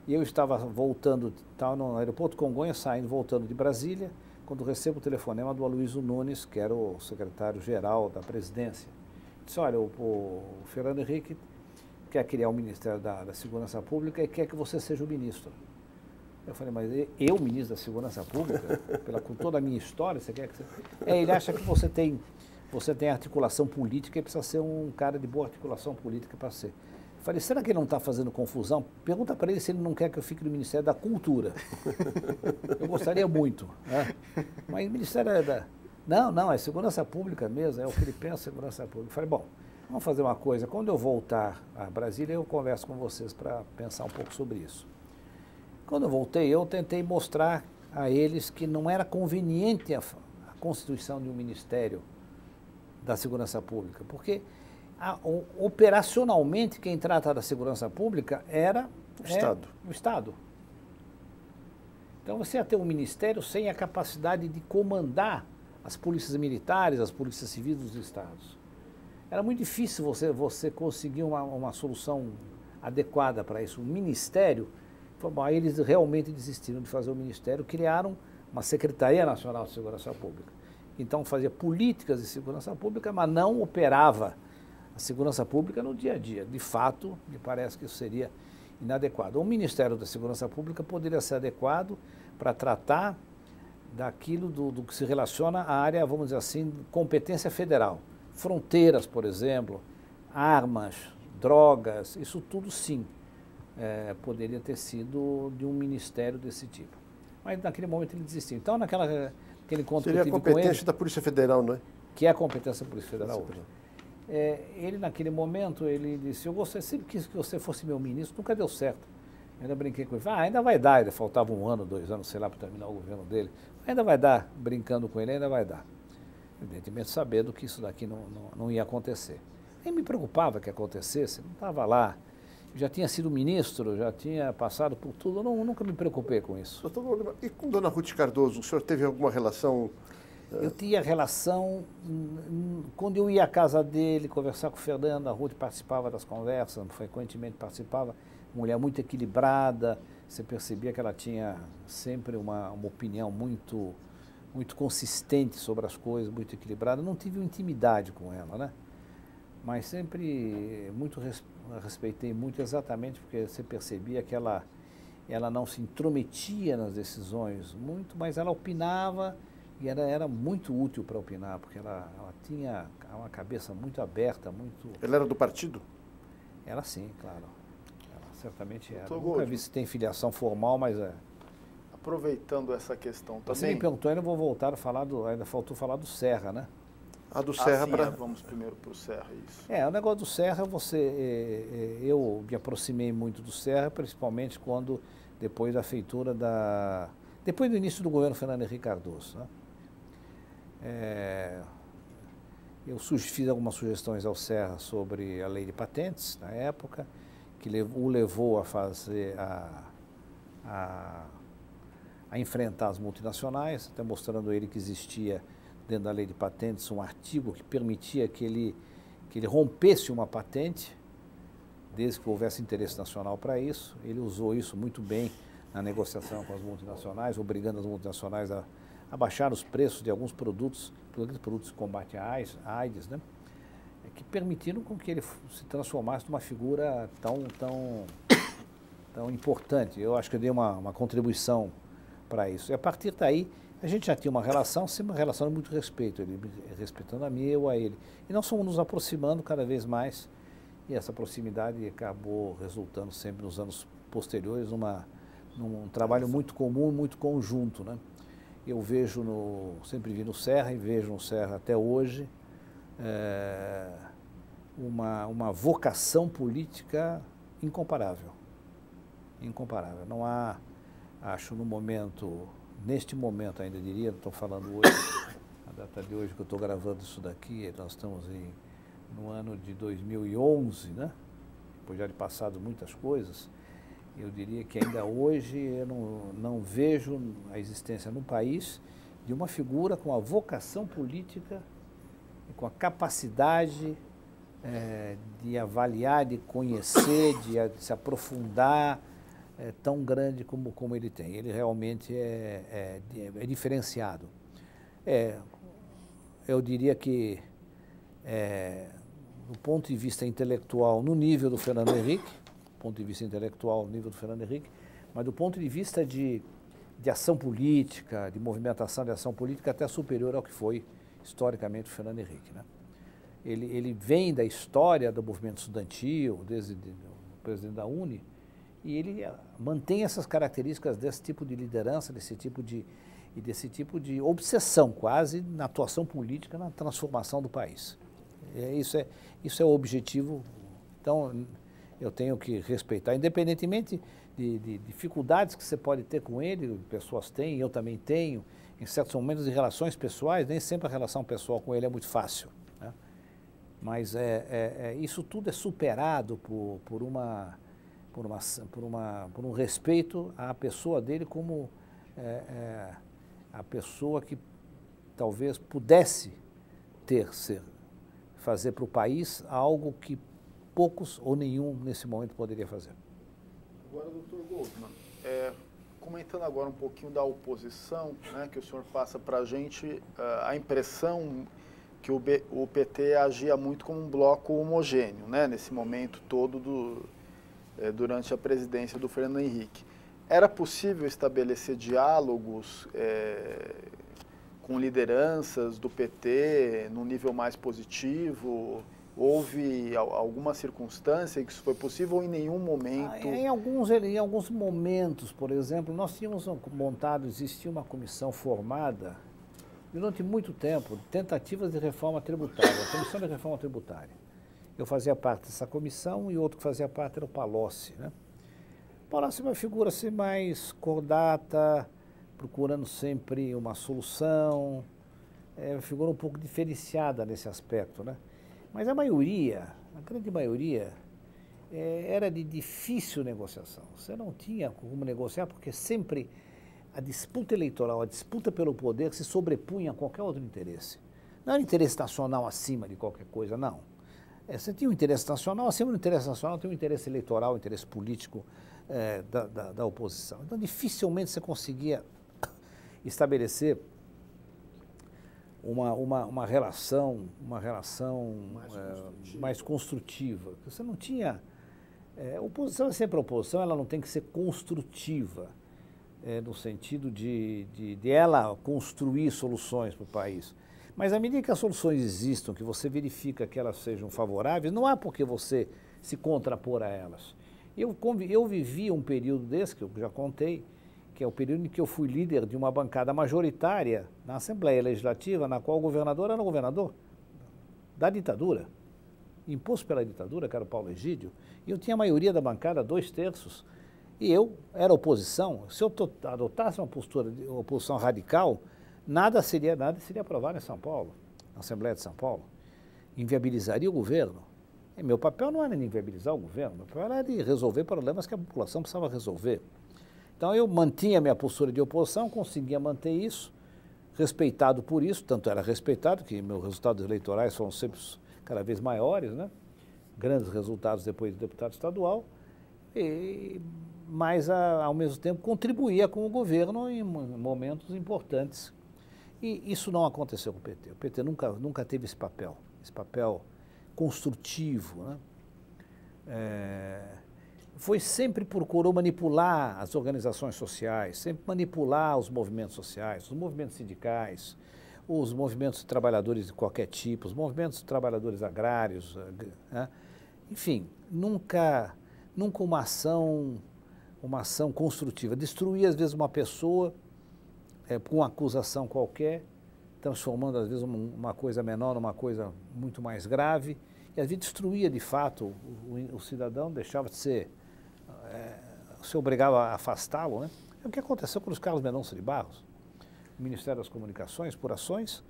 E eu estava voltando, estava no aeroporto Congonhas, saindo, voltando de Brasília, quando recebo o telefonema do Aloysio Nunes, que era o secretário-geral da presidência. Disse, olha, o Fernando Henrique quer criar o Ministério da Segurança Pública e quer que você seja o ministro. Eu falei, mas eu, ministro da Segurança Pública, com toda a minha história, você quer que você... É, ele acha que você tem articulação política e precisa ser um cara de boa articulação política para ser. Eu falei, será que ele não está fazendo confusão? Pergunta para ele se ele não quer que eu fique no Ministério da Cultura. Eu gostaria muito, né? Mas o Ministério é da... Não, não, é Segurança Pública mesmo, é o que ele pensa, Segurança Pública. Eu falei, bom, vamos fazer uma coisa, quando eu voltar a Brasília, eu converso com vocês para pensar um pouco sobre isso. Quando eu voltei, eu tentei mostrar a eles que não era conveniente a constituição de um Ministério da Segurança Pública, porque operacionalmente quem trata da segurança pública era o Estado. Então você ia ter um Ministério sem a capacidade de comandar as polícias militares, as polícias civis dos Estados. Era muito difícil você conseguir uma solução adequada para isso. O Ministério... Aí eles realmente desistiram de fazer o Ministério, criaram uma Secretaria Nacional de Segurança Pública. Então fazia políticas de segurança pública, mas não operava a segurança pública no dia a dia. De fato, me parece que isso seria inadequado. O Ministério da Segurança Pública poderia ser adequado para tratar daquilo do que se relaciona à área, vamos dizer assim, competência federal. Fronteiras, por exemplo, armas, drogas, isso tudo sim. Poderia ter sido de um ministério desse tipo. Mas naquele momento ele desistiu. Então, naquele encontro que eu tive com ele... Seria a competência da Polícia Federal, não é? Que é a competência da Polícia Federal hoje. Ele, naquele momento, ele disse, eu sempre quis que você fosse meu ministro, nunca deu certo. Eu ainda brinquei com ele, ainda vai dar, ainda faltava um ano, 2 anos, sei lá, para terminar o governo dele. Ainda vai dar, brincando com ele, ainda vai dar. Evidentemente, sabendo que isso daqui não ia acontecer. Nem me preocupava que acontecesse, não estava lá... Já tinha sido ministro, já tinha passado por tudo, eu nunca me preocupei com isso. Doutor, e com dona Ruth Cardoso, o senhor teve alguma relação? Eu tinha relação, quando eu ia à casa dele, conversar com o Fernando, a Ruth participava das conversas, frequentemente participava, mulher muito equilibrada, você percebia que ela tinha sempre uma opinião muito consistente sobre as coisas, muito equilibrada, não tive intimidade com ela, né? Mas sempre muito respeitei muito exatamente porque você percebia que ela não se intrometia nas decisões muito, mas ela opinava e era muito útil para opinar, porque ela tinha uma cabeça muito aberta, muito... Ela era do partido? Ela sim, claro. Ela certamente era. Nunca vi se tem filiação formal, mas é... Aproveitando essa questão também... Você me perguntou, ainda vou voltar a falar do... Ainda faltou falar do Serra, né? A do Serra sim, pra... Vamos primeiro para o Serra, isso. O negócio do Serra, eu me aproximei muito do Serra, principalmente quando, depois da feitura da... Depois do início do governo Fernando Henrique Cardoso, né? Eu fiz algumas sugestões ao Serra sobre a lei de patentes, na época, que o levou a fazer a enfrentar as multinacionais, até mostrando ele que existia... dentro da lei de patentes, um artigo que permitia que ele rompesse uma patente, desde que houvesse interesse nacional para isso. Ele usou isso muito bem na negociação com as multinacionais, obrigando as multinacionais a baixar os preços de alguns produtos, produtos de combate à AIDS, né? Que permitiram com que ele se transformasse numa figura tão importante. Eu acho que eu dei uma contribuição para isso. E a partir daí, a gente já tinha uma relação, sempre uma relação de muito respeito, ele respeitando a mim e eu a ele. E nós fomos nos aproximando cada vez mais, e essa proximidade acabou resultando sempre nos anos posteriores num trabalho muito comum, muito conjunto, né? Eu vejo, sempre vi no Serra e vejo no Serra até hoje, uma vocação política incomparável. Incomparável. Não há, acho, neste momento ainda diria, estou falando hoje, a data de hoje que eu estou gravando isso daqui, nós estamos em no ano de 2011, né? Depois já de passado muitas coisas, eu diria que ainda hoje eu não vejo a existência no país de uma figura com a vocação política e com a capacidade de avaliar, de conhecer, de se aprofundar tão grande como ele tem. Ele realmente é diferenciado. Eu diria que, do ponto de vista intelectual, no nível do Fernando Henrique, mas do ponto de vista de ação política, de movimentação de ação política, até superior ao que foi historicamente o Fernando Henrique, né? Ele vem da história do movimento estudantil, desde o presidente da UNE, e ele mantém essas características desse tipo de liderança, desse tipo de obsessão quase na atuação política, na transformação do país. Isso é o objetivo. Então, eu tenho que respeitar, independentemente de dificuldades que você pode ter com ele, pessoas têm, eu também tenho, em certos momentos de relações pessoais, nem sempre a relação pessoal com ele é muito fácil, né? Mas isso tudo é superado por um respeito à pessoa dele como a pessoa que talvez pudesse fazer para o país algo que poucos ou nenhum nesse momento poderia fazer. Agora, doutor Goldman, comentando agora um pouquinho da oposição, né, que o senhor passa para a gente a impressão que o PT agia muito como um bloco homogêneo, né, nesse momento todo durante a presidência do Fernando Henrique. Era possível estabelecer diálogos com lideranças do PT num nível mais positivo? Houve alguma circunstância que isso foi possível ou em nenhum momento? Em alguns momentos, por exemplo, nós tínhamos montado, existia uma comissão formada durante muito tempo, tentativas de reforma tributária, a Comissão de Reforma Tributária. Eu fazia parte dessa comissão e outro que fazia parte era o Palocci, né? O Palocci é uma figura assim, mais cordata, procurando sempre uma solução, uma figura um pouco diferenciada nesse aspecto, né? Mas a maioria, a grande maioria, era de difícil negociação. Você não tinha como negociar, porque sempre a disputa eleitoral, a disputa pelo poder se sobrepunha a qualquer outro interesse. Não era interesse nacional acima de qualquer coisa, não. Você tinha um interesse nacional, acima do interesse nacional tem um interesse eleitoral, um interesse político da oposição. Então, dificilmente você conseguia estabelecer uma relação mais construtiva. Você não tinha... oposição é sempre oposição, ela não tem que ser construtiva, no sentido de ela construir soluções para o país. Mas à medida que as soluções existam, que você verifica que elas sejam favoráveis, não há por que você se contrapor a elas. Eu vivi um período desse, que eu já contei, que é o período em que eu fui líder de uma bancada majoritária na Assembleia Legislativa, na qual o governador era o governador da ditadura, imposto pela ditadura, que era o Paulo Egídio, e eu tinha a maioria da bancada, 2/3, e eu era oposição. Se eu adotasse uma postura de oposição radical, nada seria aprovado em São Paulo, na Assembleia de São Paulo. Inviabilizaria o governo. E meu papel não era nem inviabilizar o governo, meu papel era de resolver problemas que a população precisava resolver. Então, eu mantinha a minha postura de oposição, conseguia manter isso, respeitado por isso, tanto era respeitado que meus resultados eleitorais foram sempre cada vez maiores, né? Grandes resultados depois de deputado estadual, mas, ao mesmo tempo, contribuía com o governo em momentos importantes. E isso não aconteceu com o PT. O PT nunca teve esse papel construtivo, né? Foi sempre procurou manipular as organizações sociais, sempre manipular os movimentos sociais, os movimentos sindicais, os movimentos de trabalhadores de qualquer tipo, os movimentos de trabalhadores agrários, né? Enfim, nunca uma ação construtiva. Destruía, às vezes, uma pessoa com uma acusação qualquer, transformando, às vezes, uma coisa menor numa coisa muito mais grave, e, às vezes, destruía, de fato, o cidadão, deixava de ser... se obrigava a afastá-lo, né? É o que aconteceu com o Luiz Carlos Mendonça de Barros, o Ministério das Comunicações, por ações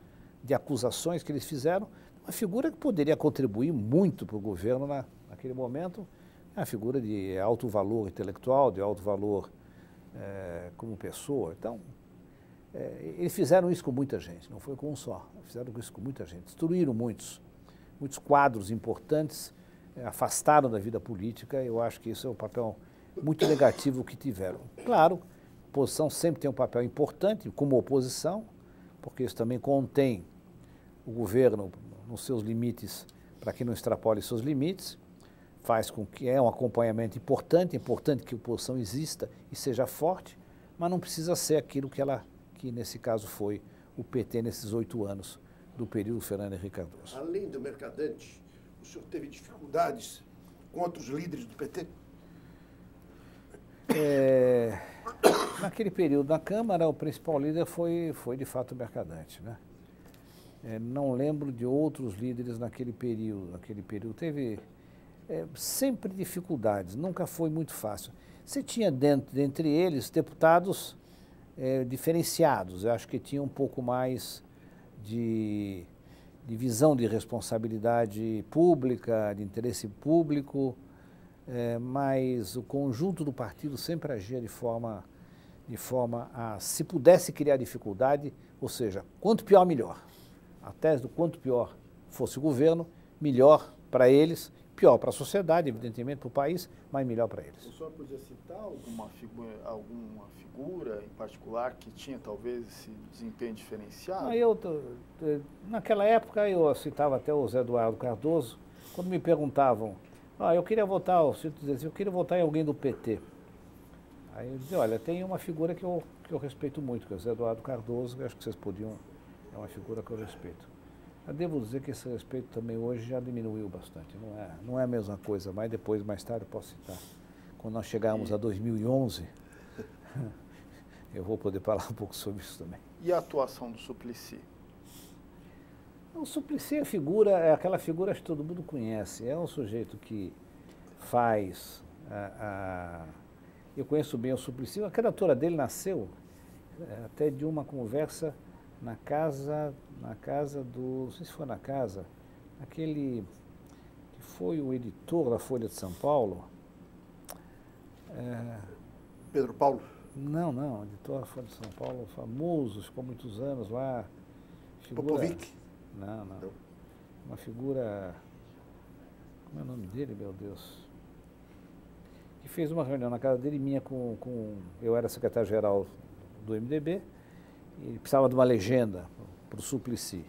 de acusações que eles fizeram. Uma figura que poderia contribuir muito para o governo naquele momento, é uma figura de alto valor intelectual, de alto valor como pessoa. Então, eles fizeram isso com muita gente, não foi com um só, fizeram isso com muita gente, destruíram muitos quadros importantes, afastaram da vida política. Eu acho que isso é um papel muito negativo que tiveram. Claro, a oposição sempre tem um papel importante como oposição, porque isso também contém o governo nos seus limites, para que não extrapole seus limites, faz com que um acompanhamento importante, é importante que a oposição exista e seja forte, mas não precisa ser aquilo que nesse caso foi o PT nesses 8 anos do período Fernando Henrique Cardoso. Além do Mercadante, o senhor teve dificuldades com outros líderes do PT? Naquele período na Câmara, o principal líder foi de fato o Mercadante, né? Não lembro de outros líderes naquele período. Naquele período teve sempre dificuldades, nunca foi muito fácil. Você tinha dentre eles deputados diferenciados, eu acho que tinha um pouco mais de visão de responsabilidade pública, de interesse público, mas o conjunto do partido sempre agia de forma a, se pudesse criar dificuldade, ou seja, quanto pior, melhor. A tese do quanto pior fosse o governo, melhor para eles, pior para a sociedade, evidentemente, para o país, mas melhor para eles. O senhor podia citar alguma figura em particular que tinha, talvez, esse desempenho diferenciado? Naquela época, eu citava até o Zé Eduardo Cardoso, quando me perguntavam, eu queria votar, eu queria votar em alguém do PT. Aí eu dizia, olha, tem uma figura que eu respeito muito, que é o Zé Eduardo Cardoso, que eu acho que vocês podiam... É uma figura que eu respeito. Eu devo dizer que esse respeito também hoje já diminuiu bastante. Não é a mesma coisa, mas depois, mais tarde, eu posso citar. Quando nós chegarmos a 2011, eu vou poder falar um pouco sobre isso também. E a atuação do Suplicy? O Suplicy é aquela figura que todo mundo conhece. É um sujeito que faz... Eu conheço bem o Suplicy. A candidatura dele nasceu até de uma conversa... Na casa do... Não sei se foi na casa, aquele que foi o editor da Folha de São Paulo. Pedro Paulo? Não, editor da Folha de São Paulo, famoso, ficou muitos anos lá. Figura, Popovic? Não. Uma figura... Como é o nome dele, meu Deus? Que fez uma reunião na casa dele, minha com eu era secretário-geral do MDB, ele precisava de uma legenda para o Suplicy.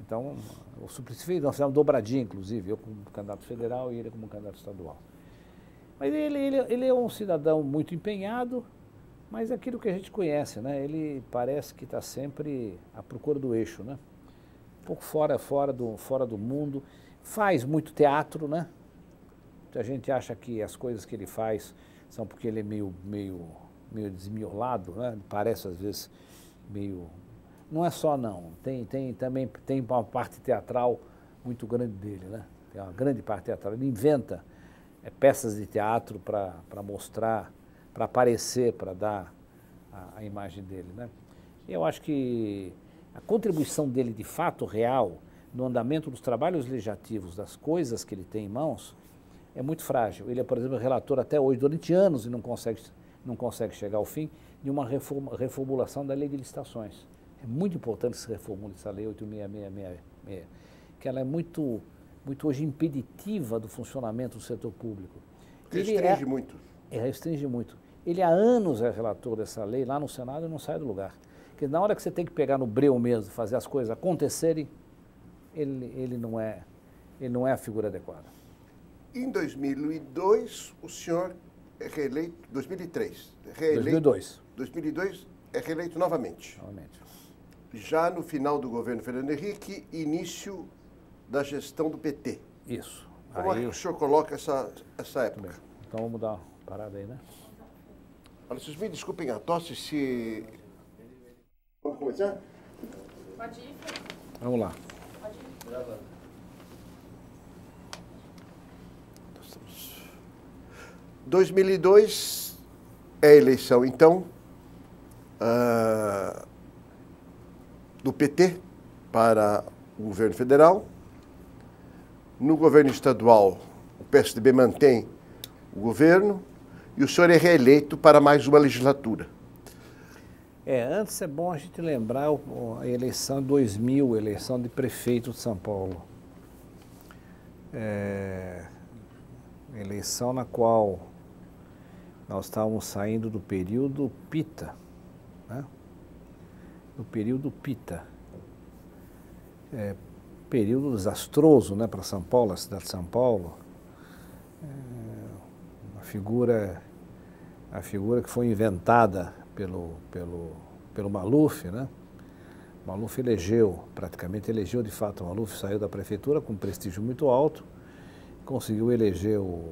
Então, o Suplicy fez, nós fizemos dobradinha, inclusive, eu como candidato federal e ele como candidato estadual. Mas ele é um cidadão muito empenhado, mas aquilo que a gente conhece, né? Ele parece que está sempre à procura do eixo, né? Um pouco fora do mundo. Faz muito teatro, né? A gente acha que as coisas que ele faz são porque ele é meio desmiolado, né? Parece, às vezes... meio... Não é só, não. Tem também uma parte teatral muito grande dele, né? Tem uma grande parte teatral. Ele inventa peças de teatro para mostrar, para aparecer, para dar a imagem dele, né? Eu acho que a contribuição dele, de fato, real, no andamento dos trabalhos legislativos, das coisas que ele tem em mãos, é muito frágil. Ele é, por exemplo, relator até hoje, durante anos, e não consegue chegar ao fim, de uma reformulação da lei de licitações. É muito importante que se reformule essa lei 8.666, que ela é muito hoje impeditiva do funcionamento do setor público. Restringe muito. Restringe muito. Ele há anos é relator dessa lei lá no Senado e não sai do lugar. Porque na hora que você tem que pegar no breu mesmo, fazer as coisas acontecerem, ele não é a figura adequada. Em 2002, o senhor... é reeleito, 2003. Reeleito, 2002. 2002 é reeleito novamente. Já no final do governo Fernando Henrique, início da gestão do PT. Isso. Como aí, é que o senhor coloca essa época? Bem. Então vamos dar uma parada aí, né? Olha, vocês me desculpem a tosse se... Vamos começar? Pode ir. Vamos lá. Pode ir. Em 2002 é a eleição, então, do PT para o governo federal. No governo estadual, o PSDB mantém o governo e o senhor é reeleito para mais uma legislatura. É, antes é bom a gente lembrar a eleição de 2000, eleição de prefeito de São Paulo. Eleição na qual nós estávamos saindo do período Pitta, né? Do período Pitta. Período desastroso, né, para São Paulo, a cidade de São Paulo. A figura que foi inventada pelo Maluf, né? Maluf praticamente elegeu de fato. O Maluf saiu da prefeitura com um prestígio muito alto, conseguiu eleger o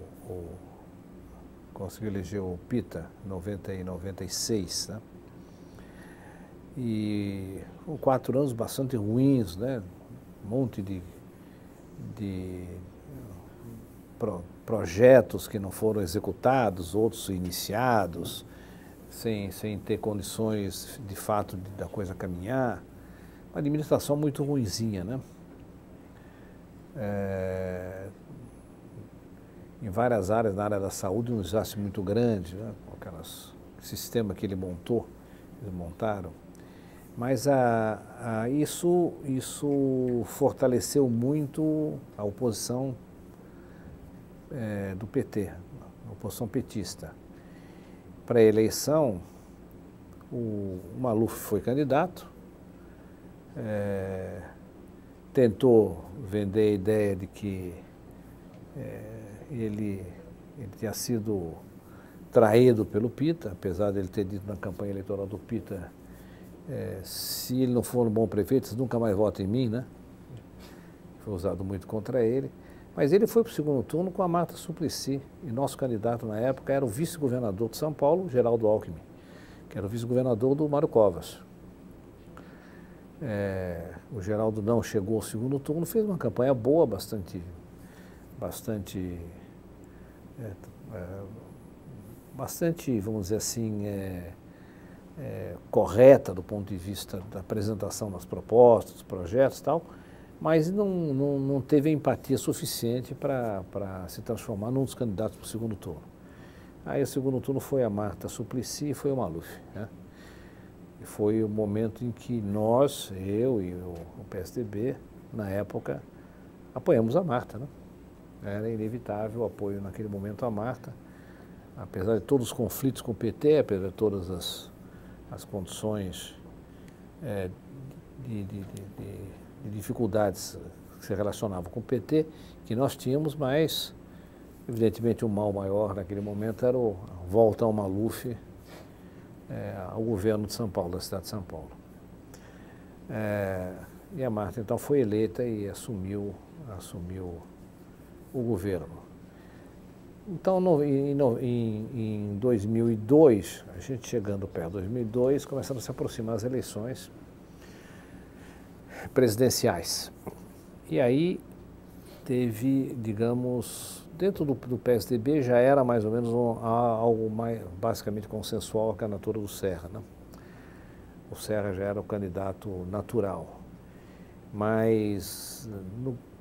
Pitta em 90 e 96, né? E foram 4 anos bastante ruins, né? Um monte de projetos que não foram executados, outros iniciados, sem ter condições, de fato, da coisa caminhar. Uma administração muito ruinzinha, né? Em várias áreas, na área da saúde, um desastre muito grande, né? Sistema que ele montou, eles montaram. Mas isso fortaleceu muito a oposição do PT, a oposição petista. Para a eleição, o Maluf foi candidato, tentou vender a ideia de que ele tinha sido traído pelo Pitta, apesar de ele ter dito na campanha eleitoral do Pitta, se ele não for um bom prefeito, vocês nunca mais votem em mim, né? Foi usado muito contra ele. Mas ele foi para o segundo turno com a Marta Suplicy. E nosso candidato na época era o vice-governador de São Paulo, Geraldo Alckmin, que era o vice-governador do Mário Covas. O Geraldo não chegou ao segundo turno, fez uma campanha boa, bastante, vamos dizer assim, correta do ponto de vista da apresentação das propostas, dos projetos e tal, mas não teve empatia suficiente para se transformar num dos candidatos para o segundo turno. Aí o segundo turno foi a Marta Suplicy e foi o Maluf, né? E foi o momento em que nós, eu e o PSDB, na época, apoiamos a Marta, né? Era inevitável o apoio naquele momento à Marta, apesar de todos os conflitos com o PT, apesar de todas as condições de dificuldades que se relacionavam com o PT, que nós tínhamos, mas, evidentemente, o mal maior naquele momento era a volta ao Maluf, ao governo de São Paulo, da cidade de São Paulo. E a Marta, então, foi eleita e assumiu o governo. Então, em 2002, a gente chegando perto de 2002, começaram a se aproximar as eleições presidenciais. E aí teve, digamos, dentro do PSDB já era mais ou menos algo mais, basicamente consensual a candidatura do Serra, né? O Serra já era o candidato natural. Mas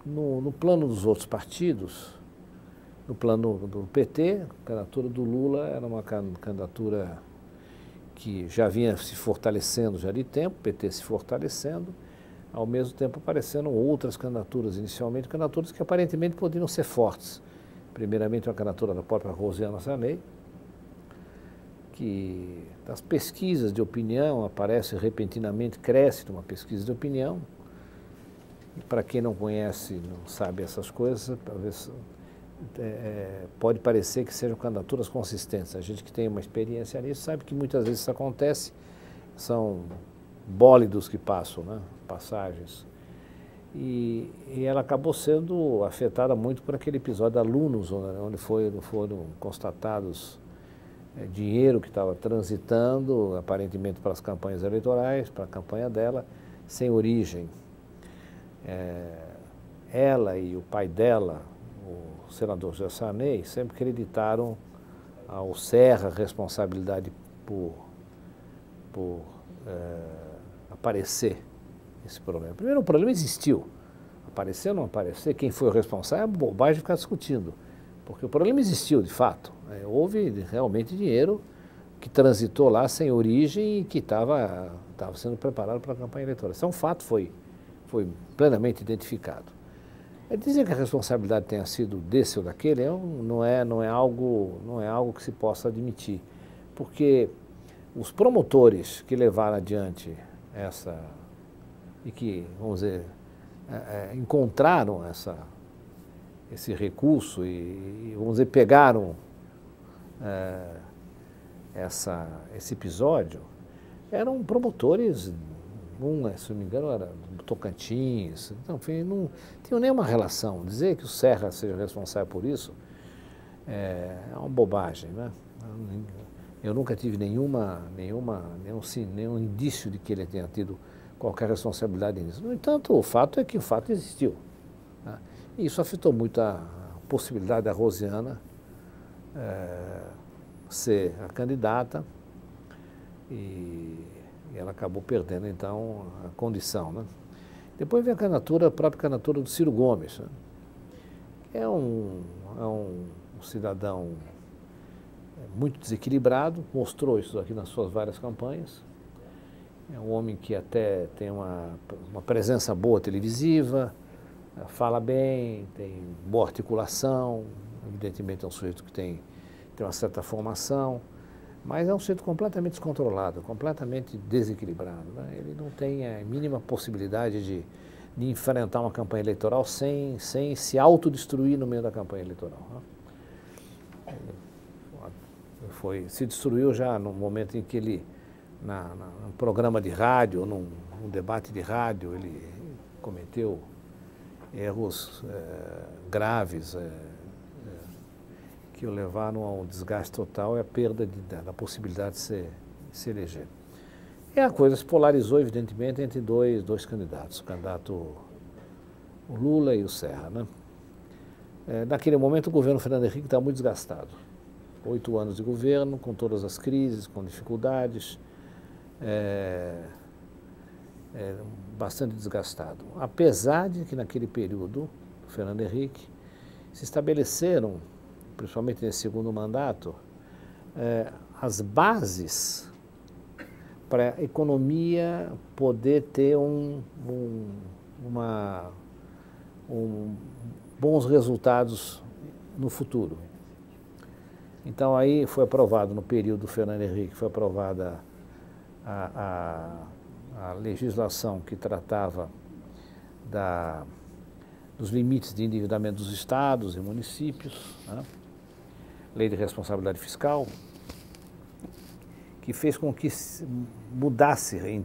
no plano dos outros partidos, no plano do PT, a candidatura do Lula era uma candidatura que já vinha se fortalecendo já de tempo, o PT se fortalecendo, ao mesmo tempo apareceram outras candidaturas, inicialmente candidaturas que aparentemente poderiam ser fortes. Primeiramente uma candidatura da própria Rosiana Sarney, que das pesquisas de opinião aparece repentinamente, cresce numa pesquisa de opinião. E para quem não conhece, não sabe essas coisas, talvez pode parecer que sejam candidaturas consistentes. A gente que tem uma experiência nisso sabe que muitas vezes isso acontece, são bólidos que passam, né? Passagens. E ela acabou sendo afetada muito por aquele episódio da Alunos, onde foram constatados dinheiro que estava transitando, aparentemente para as campanhas eleitorais, para a campanha dela, sem origem. Ela e o pai dela, o senador José Sarney, sempre acreditaram ao Serra responsabilidade por aparecer esse problema. Primeiro, o problema existiu. aparecer ou não aparecer, quem foi o responsável, é bobagem ficar discutindo, porque o problema existiu de fato. Houve realmente dinheiro que transitou lá sem origem e que estava sendo preparado para a campanha eleitoral. Isso é um fato, foi plenamente identificado. Dizer que a responsabilidade tenha sido desse ou daquele não é algo que se possa admitir, porque os promotores que levaram adiante essa, e que, vamos dizer, encontraram esse recurso e, vamos dizer, pegaram esse episódio, eram promotores, se não me engano, era Tocantins, então, enfim, não tinham nenhuma relação. Dizer que o Serra seja responsável por isso é uma bobagem, né? Eu nunca tive nenhum indício de que ele tenha tido qualquer responsabilidade nisso. No entanto, o fato é que o fato existiu, né? E isso afetou muito a possibilidade da Rosiana ser a candidata, e ela acabou perdendo, então, a condição, né? Depois vem a própria candidatura do Ciro Gomes, né? É um cidadão muito desequilibrado, mostrou isso aqui nas suas várias campanhas. É um homem que até tem uma presença boa televisiva, fala bem, tem boa articulação, evidentemente é um sujeito que tem uma certa formação, mas é um sujeito completamente descontrolado, completamente desequilibrado, né? Ele não tem a mínima possibilidade de enfrentar uma campanha eleitoral sem se autodestruir no meio da campanha eleitoral, né? Se destruiu já no momento em que ele, num programa de rádio, num debate de rádio, ele cometeu erros graves que o levaram a um desgaste total e a perda da possibilidade de se eleger. E a coisa se polarizou, evidentemente, entre dois candidatos, o candidato Lula e o Serra, né? Naquele momento, o governo Fernando Henrique estava muito desgastado. 8 anos de governo, com todas as crises, com dificuldades, bastante desgastado. Apesar de que naquele período, o Fernando Henrique, se estabeleceram, principalmente nesse segundo mandato, as bases para a economia poder ter bons resultados no futuro. Então aí foi aprovado, no período do Fernando Henrique, foi aprovada a legislação que tratava dos limites de endividamento dos estados e municípios, né? Lei de Responsabilidade Fiscal, que fez com que mudasse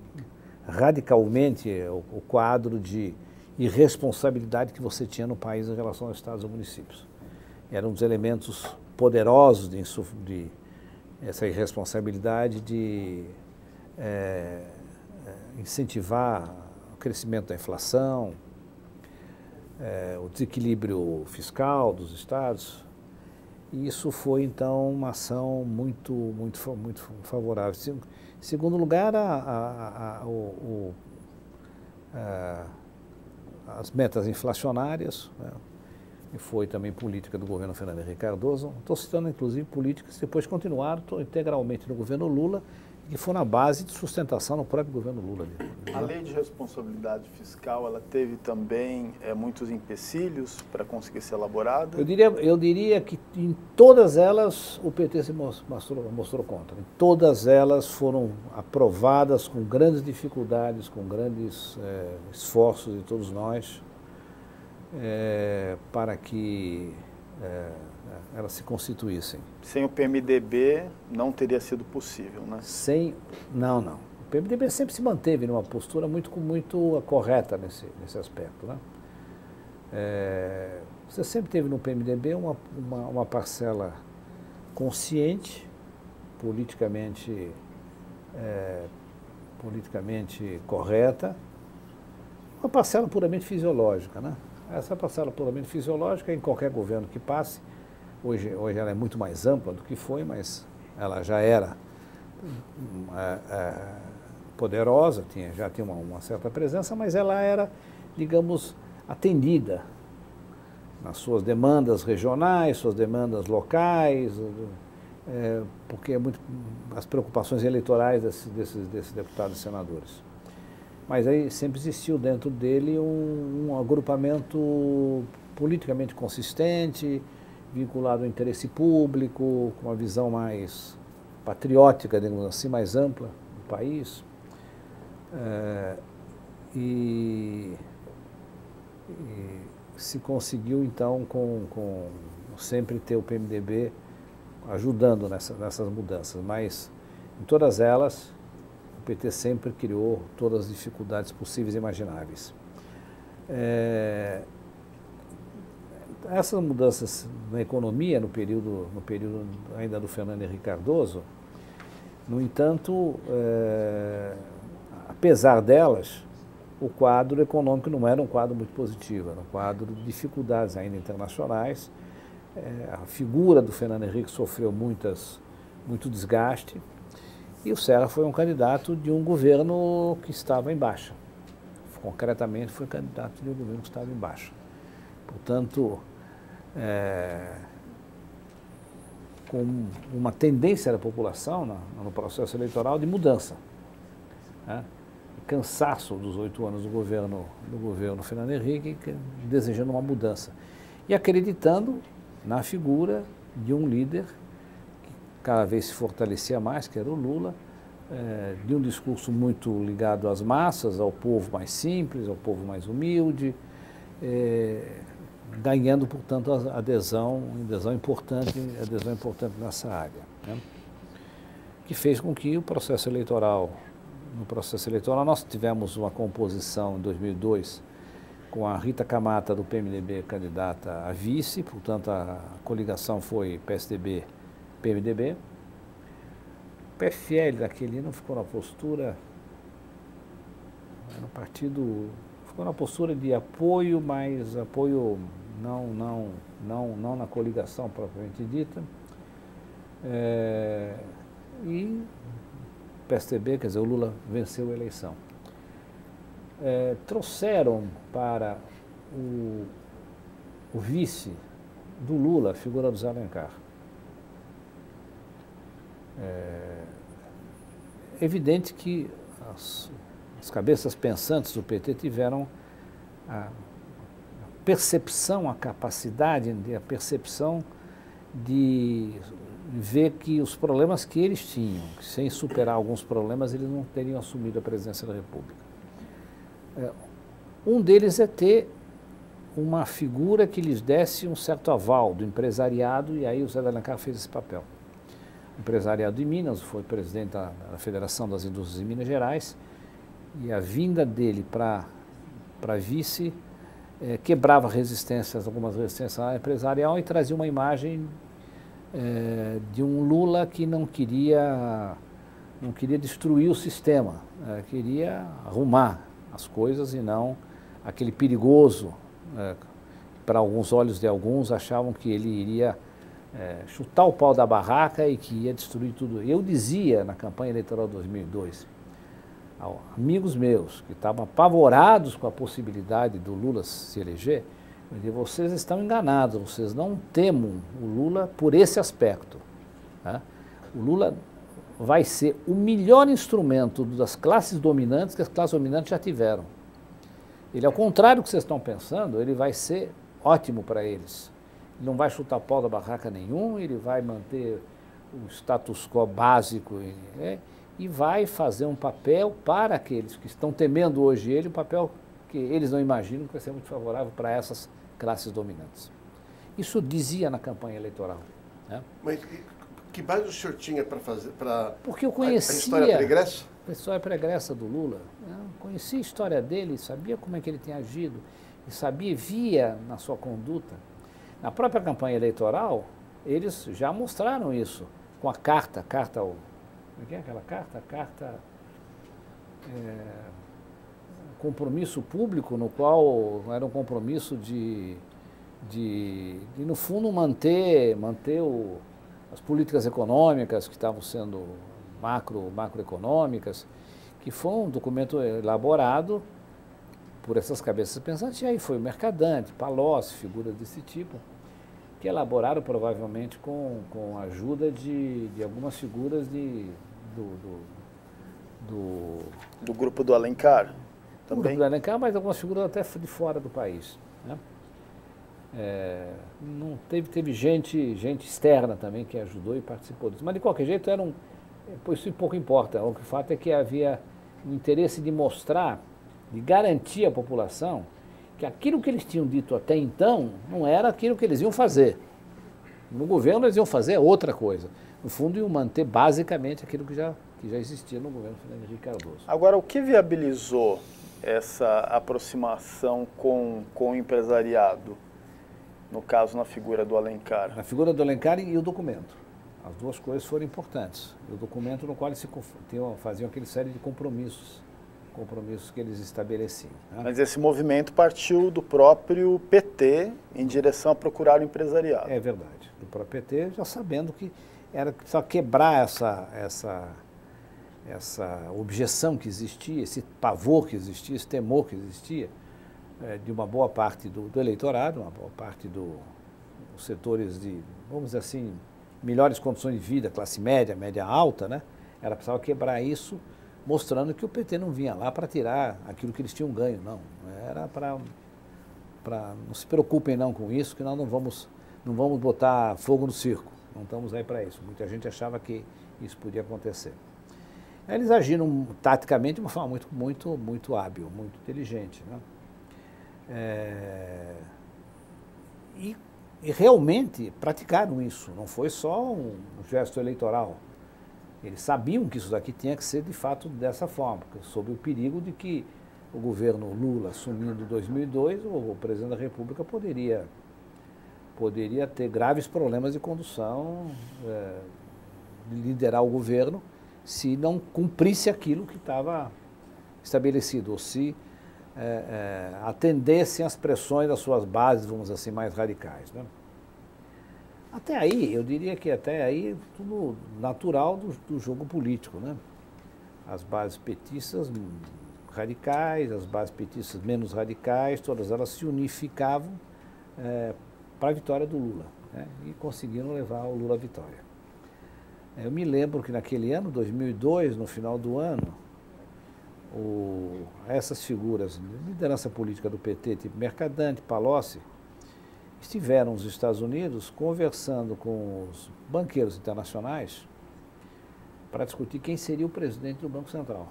radicalmente o quadro de irresponsabilidade que você tinha no país em relação aos estados e municípios. Era um dos elementos poderosos de essa irresponsabilidade de incentivar o crescimento da inflação, o desequilíbrio fiscal dos estados. E isso foi, então, uma ação muito favorável. Em segundo lugar, as metas inflacionárias, né? E foi também política do governo Fernando Henrique Cardoso. Estou citando, inclusive, políticas que depois continuaram integralmente no governo Lula, que foram a base de sustentação no próprio governo Lula. A Lei de Responsabilidade Fiscal, ela teve também muitos empecilhos para conseguir ser elaborada? Eu diria que em todas elas o PT se mostrou contra. Em todas elas foram aprovadas com grandes dificuldades, com grandes esforços de todos nós, para que elas se constituíssem. Sem o PMDB não teria sido possível, né? Não. O PMDB sempre se manteve numa postura muito correta nesse aspecto, né? Você sempre teve no PMDB uma parcela consciente, politicamente correta, uma parcela puramente fisiológica, né? Essa parcela puramente fisiológica, em qualquer governo que passe, hoje ela é muito mais ampla do que foi, mas ela já era poderosa, já tinha uma certa presença, mas ela era, digamos, atendida nas suas demandas regionais, suas demandas locais, porque é muito as preocupações eleitorais desses deputados e senadores. Mas aí sempre existiu dentro dele um agrupamento politicamente consistente, vinculado ao interesse público, com uma visão mais patriótica, digamos assim, mais ampla do país. E se conseguiu, então, sempre ter o PMDB ajudando nessas mudanças, mas em todas elas o PT sempre criou todas as dificuldades possíveis e imagináveis. Essas mudanças na economia, no período ainda do Fernando Henrique Cardoso, no entanto, apesar delas, o quadro econômico não era um quadro muito positivo, era um quadro de dificuldades ainda internacionais. A figura do Fernando Henrique sofreu muito desgaste e o Serra foi um candidato de um governo que estava em baixa. Concretamente, foi candidato de um governo que estava em baixa. Portanto, com uma tendência da população no processo eleitoral de mudança, né? Cansaço dos 8 anos do governo Fernando Henrique, desejando uma mudança e acreditando na figura de um líder que cada vez se fortalecia mais, que era o Lula, de um discurso muito ligado às massas, ao povo mais simples, ao povo mais humilde, ganhando, portanto, adesão importante nessa área, né? Que fez com que no processo eleitoral nós tivemos uma composição em 2002 com a Rita Camata, do PMDB, candidata a vice, portanto a coligação foi PSDB-PMDB. O PFL daquele ano ficou na postura de apoio, mas apoio não na coligação propriamente dita. E o PSDB, quer dizer, o Lula venceu a eleição. Trouxeram para o vice do Lula a figura do Zé Alencar. É evidente que as cabeças pensantes do PT tiveram a percepção, a capacidade, a percepção de ver que os problemas que eles tinham, que sem superar alguns problemas, eles não teriam assumido a presidência da República. Um deles é ter uma figura que lhes desse um certo aval do empresariado, e aí o Zé Alencar fez esse papel. O empresariado de Minas, foi presidente da Federação das Indústrias de Minas Gerais, e a vinda dele para vice quebrava resistências, algumas resistências à empresarial, e trazia uma imagem de um Lula que não queria destruir o sistema, queria arrumar as coisas e não aquele perigoso, para alguns olhos de alguns, achavam que ele iria chutar o pau da barraca e que ia destruir tudo. Eu dizia na campanha eleitoral de 2002, amigos meus que estavam apavorados com a possibilidade do Lula se eleger, eu dizia, vocês estão enganados, vocês não temam o Lula por esse aspecto, né? O Lula vai ser o melhor instrumento das classes dominantes que as classes dominantes já tiveram. Ele, ao contrário do que vocês estão pensando, ele vai ser ótimo para eles. Ele não vai chutar pau da barraca nenhum, ele vai manter o status quo básico, e vai fazer um papel para aqueles que estão temendo hoje ele, um papel que eles não imaginam que vai ser muito favorável para essas classes dominantes. Isso dizia na campanha eleitoral, né? Mas que base o senhor tinha para fazer, para a história pregressa? A história pregressa do Lula. Eu conhecia a história dele, sabia como é que ele tinha agido, e sabia, via na sua conduta. Na própria campanha eleitoral, eles já mostraram isso, com a carta ao... Como é que é aquela carta? Compromisso público, no qual era um compromisso de no fundo, manter o... as políticas econômicas que estavam sendo macroeconômicas, que foi um documento elaborado por essas cabeças pensantes, e aí foi o Mercadante, Palocci, figuras desse tipo, que elaboraram provavelmente com a ajuda de algumas figuras do grupo do Alencar. Também. O grupo do Alencar, mas algumas figuras até de fora do país, né? Não teve gente externa também que ajudou e participou disso. Mas, de qualquer jeito, isso pouco importa. O fato é que havia o interesse de mostrar, de garantir à população que aquilo que eles tinham dito até então não era aquilo que eles iam fazer. No governo, eles iam fazer outra coisa. No fundo, iam manter basicamente aquilo que já existia no governo Fernando Henrique Cardoso. Agora, o que viabilizou essa aproximação com o empresariado? No caso, na figura do Alencar. Na figura do Alencar e o documento. As duas coisas foram importantes. O documento no qual eles faziam aquela série de compromissos que eles estabeleciam, né? Mas esse movimento partiu do próprio PT em direção a procurar o empresariado. É verdade. Do próprio PT, já sabendo que era só quebrar essa objeção que existia, esse pavor que existia, esse temor que existia, de uma boa parte do eleitorado, uma boa parte dos setores de, vamos dizer assim, melhores condições de vida, classe média, média alta, né? Era precisava quebrar isso, mostrando que o PT não vinha lá para tirar aquilo que eles tinham ganho, não. Era para não se preocupem não com isso, que nós não vamos botar fogo no circo, não estamos aí para isso. Muita gente achava que isso podia acontecer. Eles agiram taticamente de uma forma muito, muito, muito hábil, muito inteligente, né? E realmente praticaram isso, não foi só um gesto eleitoral. Eles sabiam que isso daqui tinha que ser de fato dessa forma, sob o perigo de que o governo Lula, assumindo em 2002, o presidente da República poderia ter graves problemas de condução, de liderar o governo, se não cumprisse aquilo que estava estabelecido, ou se atendessem às pressões das suas bases, vamos assim, mais radicais, né? Até aí, eu diria que até aí, tudo natural do jogo político, né? As bases petistas radicais, as bases petistas menos radicais, todas elas se unificavam para a vitória do Lula, né? E conseguiram levar o Lula à vitória. Eu me lembro que naquele ano, 2002, no final do ano, essas figuras, liderança política do PT, tipo Mercadante, Palocci, estiveram nos Estados Unidos conversando com os banqueiros internacionais para discutir quem seria o presidente do Banco Central.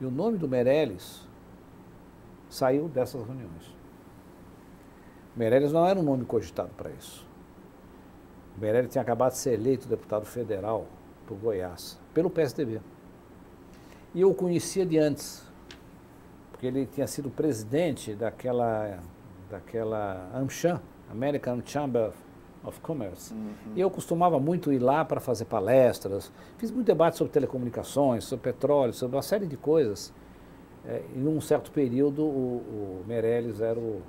E o nome do Meirelles saiu dessas reuniões. O Meirelles não era um nome cogitado para isso. O Meirelles tinha acabado de ser eleito deputado federal por Goiás, pelo PSDB. E eu o conhecia de antes, porque ele tinha sido presidente daquela AmCham, American Chamber of Commerce. Uhum. E eu costumava muito ir lá para fazer palestras, fiz muito debate sobre telecomunicações, sobre petróleo, sobre uma série de coisas. Em um certo período, o Meirelles era o...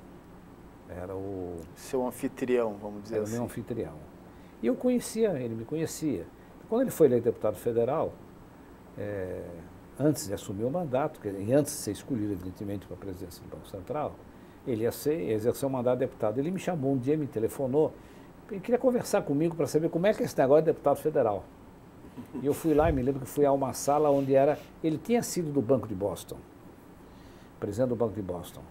Seu anfitrião, vamos dizer assim. Era o meu anfitrião. E eu conhecia, ele me conhecia. Quando ele foi eleito deputado federal, antes de assumir o mandato, e antes de ser escolhido, evidentemente, para a presidência do Banco Central, ele ia exercer o mandato de deputado. Ele me chamou um dia, me telefonou, ele queria conversar comigo para saber como é que é esse negócio de deputado federal. E eu fui lá, e me lembro que fui a uma sala onde era... Ele tinha sido do Banco de Boston, presidente do Banco de Boston,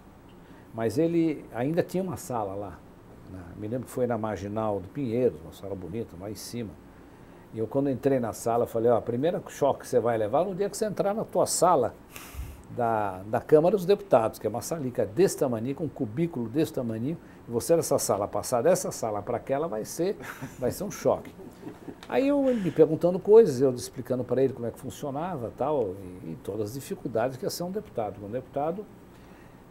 mas ele ainda tinha uma sala lá. Me lembro que foi na Marginal do Pinheiros, uma sala bonita, lá em cima. E eu, quando entrei na sala, falei, ó, o primeiro choque que você vai levar no dia que você entrar na tua sala da Câmara dos Deputados, que é uma salica desse tamaninho, com um cubículo desse tamaninho, e você dessa sala, passar dessa sala para aquela, vai ser um choque. Aí ele me perguntando coisas, eu explicando para ele como é que funcionava tal, e todas as dificuldades que ia ser um deputado.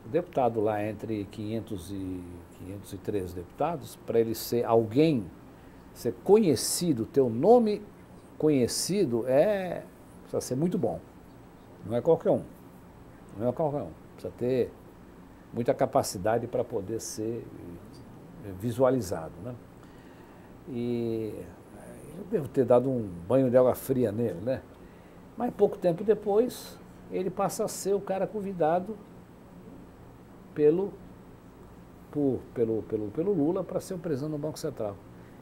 O deputado lá, entre 500 e 503 deputados, para ele ser alguém... Ser conhecido, teu nome conhecido precisa ser muito bom. Não é qualquer um. Não é qualquer um. Precisa ter muita capacidade para poder ser visualizado, né? E eu devo ter dado um banho de água fria nele, né? Mas pouco tempo depois, ele passa a ser o cara convidado pelo Lula para ser o presidente do Banco Central.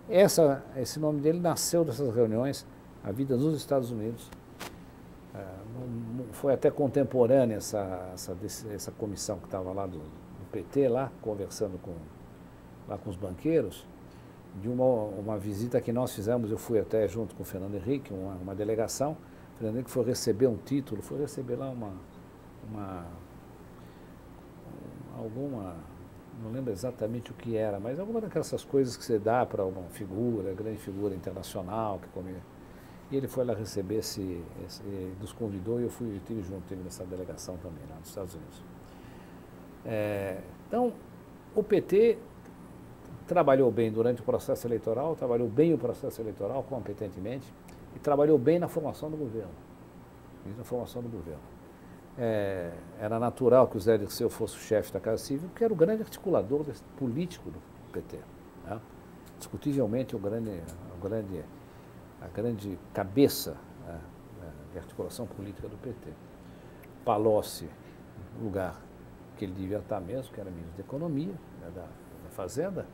Esse nome dele nasceu dessas reuniões, a vida nos Estados Unidos. Foi até contemporânea essa comissão que estava lá do PT, lá conversando com os banqueiros, de uma visita que nós fizemos. Eu fui até junto com o Fernando Henrique, uma delegação. O Fernando Henrique foi receber um título, foi receber lá alguma, não lembro exatamente o que era, mas alguma daquelas coisas que você dá para uma figura, grande figura internacional, que come. E ele foi lá receber, nos convidou, e eu estive junto, estive nessa delegação também, lá nos Estados Unidos. Então, o PT trabalhou bem durante o processo eleitoral, trabalhou bem o processo eleitoral competentemente, e trabalhou bem na formação do governo. Era natural que o Zé Dirceu fosse o chefe da Casa Civil, porque era o grande articulador político do PT. Né? Discutivelmente, a grande cabeça de articulação política do PT. Palocci, lugar que ele devia estar mesmo, que era ministro da Economia, né, da Fazenda.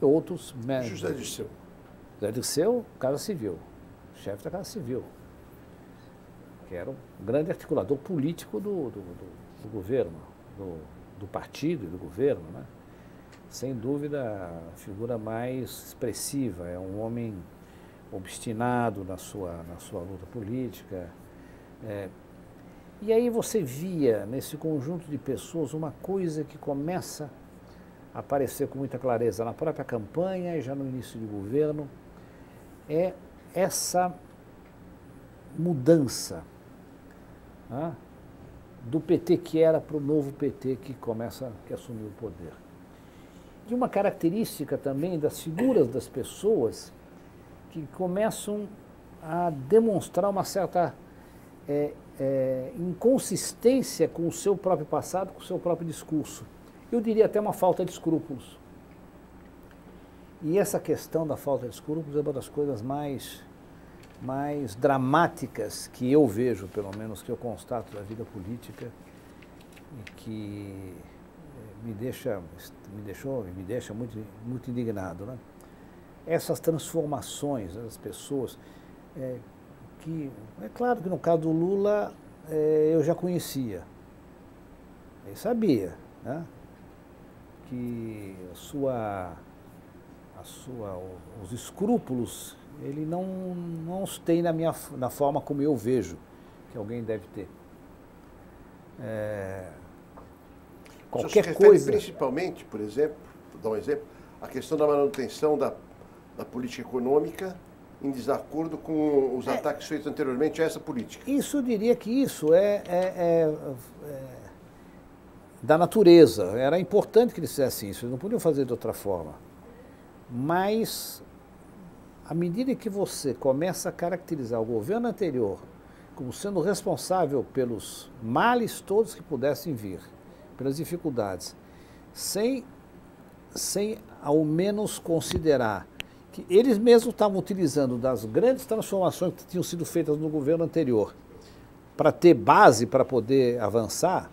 Outros... José Dirceu. José Dirceu, Casa Civil, chefe da Casa Civil, que era um grande articulador político do governo, do partido e do governo, né? Sem dúvida, a figura mais expressiva, é um homem obstinado na sua luta política. E aí você via nesse conjunto de pessoas uma coisa que começa a aparecer com muita clareza na própria campanha e já no início de governo, é essa mudança do PT que era para o novo PT que assumiu o poder. E uma característica também das figuras das pessoas que começam a demonstrar uma certa inconsistência com o seu próprio passado, com o seu próprio discurso. Eu diria até uma falta de escrúpulos. E essa questão da falta de escrúpulos é uma das coisas mais dramáticas que eu vejo, pelo menos que eu constato da vida política, e que me deixa muito, muito indignado, né? Essas transformações das pessoas, que é claro que no caso do Lula eu já conhecia, eu sabia, né, que os escrúpulos ele não os tem na forma como eu vejo que alguém deve ter. Qualquer coisa. Principalmente, por exemplo, vou dar um exemplo, a questão da manutenção da política econômica em desacordo com os ataques feitos anteriormente a essa política. Isso, eu diria que isso é da natureza. Era importante que eles fizessem isso, eles não podiam fazer de outra forma. Mas, à medida que você começa a caracterizar o governo anterior como sendo responsável pelos males todos que pudessem vir, pelas dificuldades, sem ao menos considerar que eles mesmos estavam utilizando das grandes transformações que tinham sido feitas no governo anterior para ter base para poder avançar,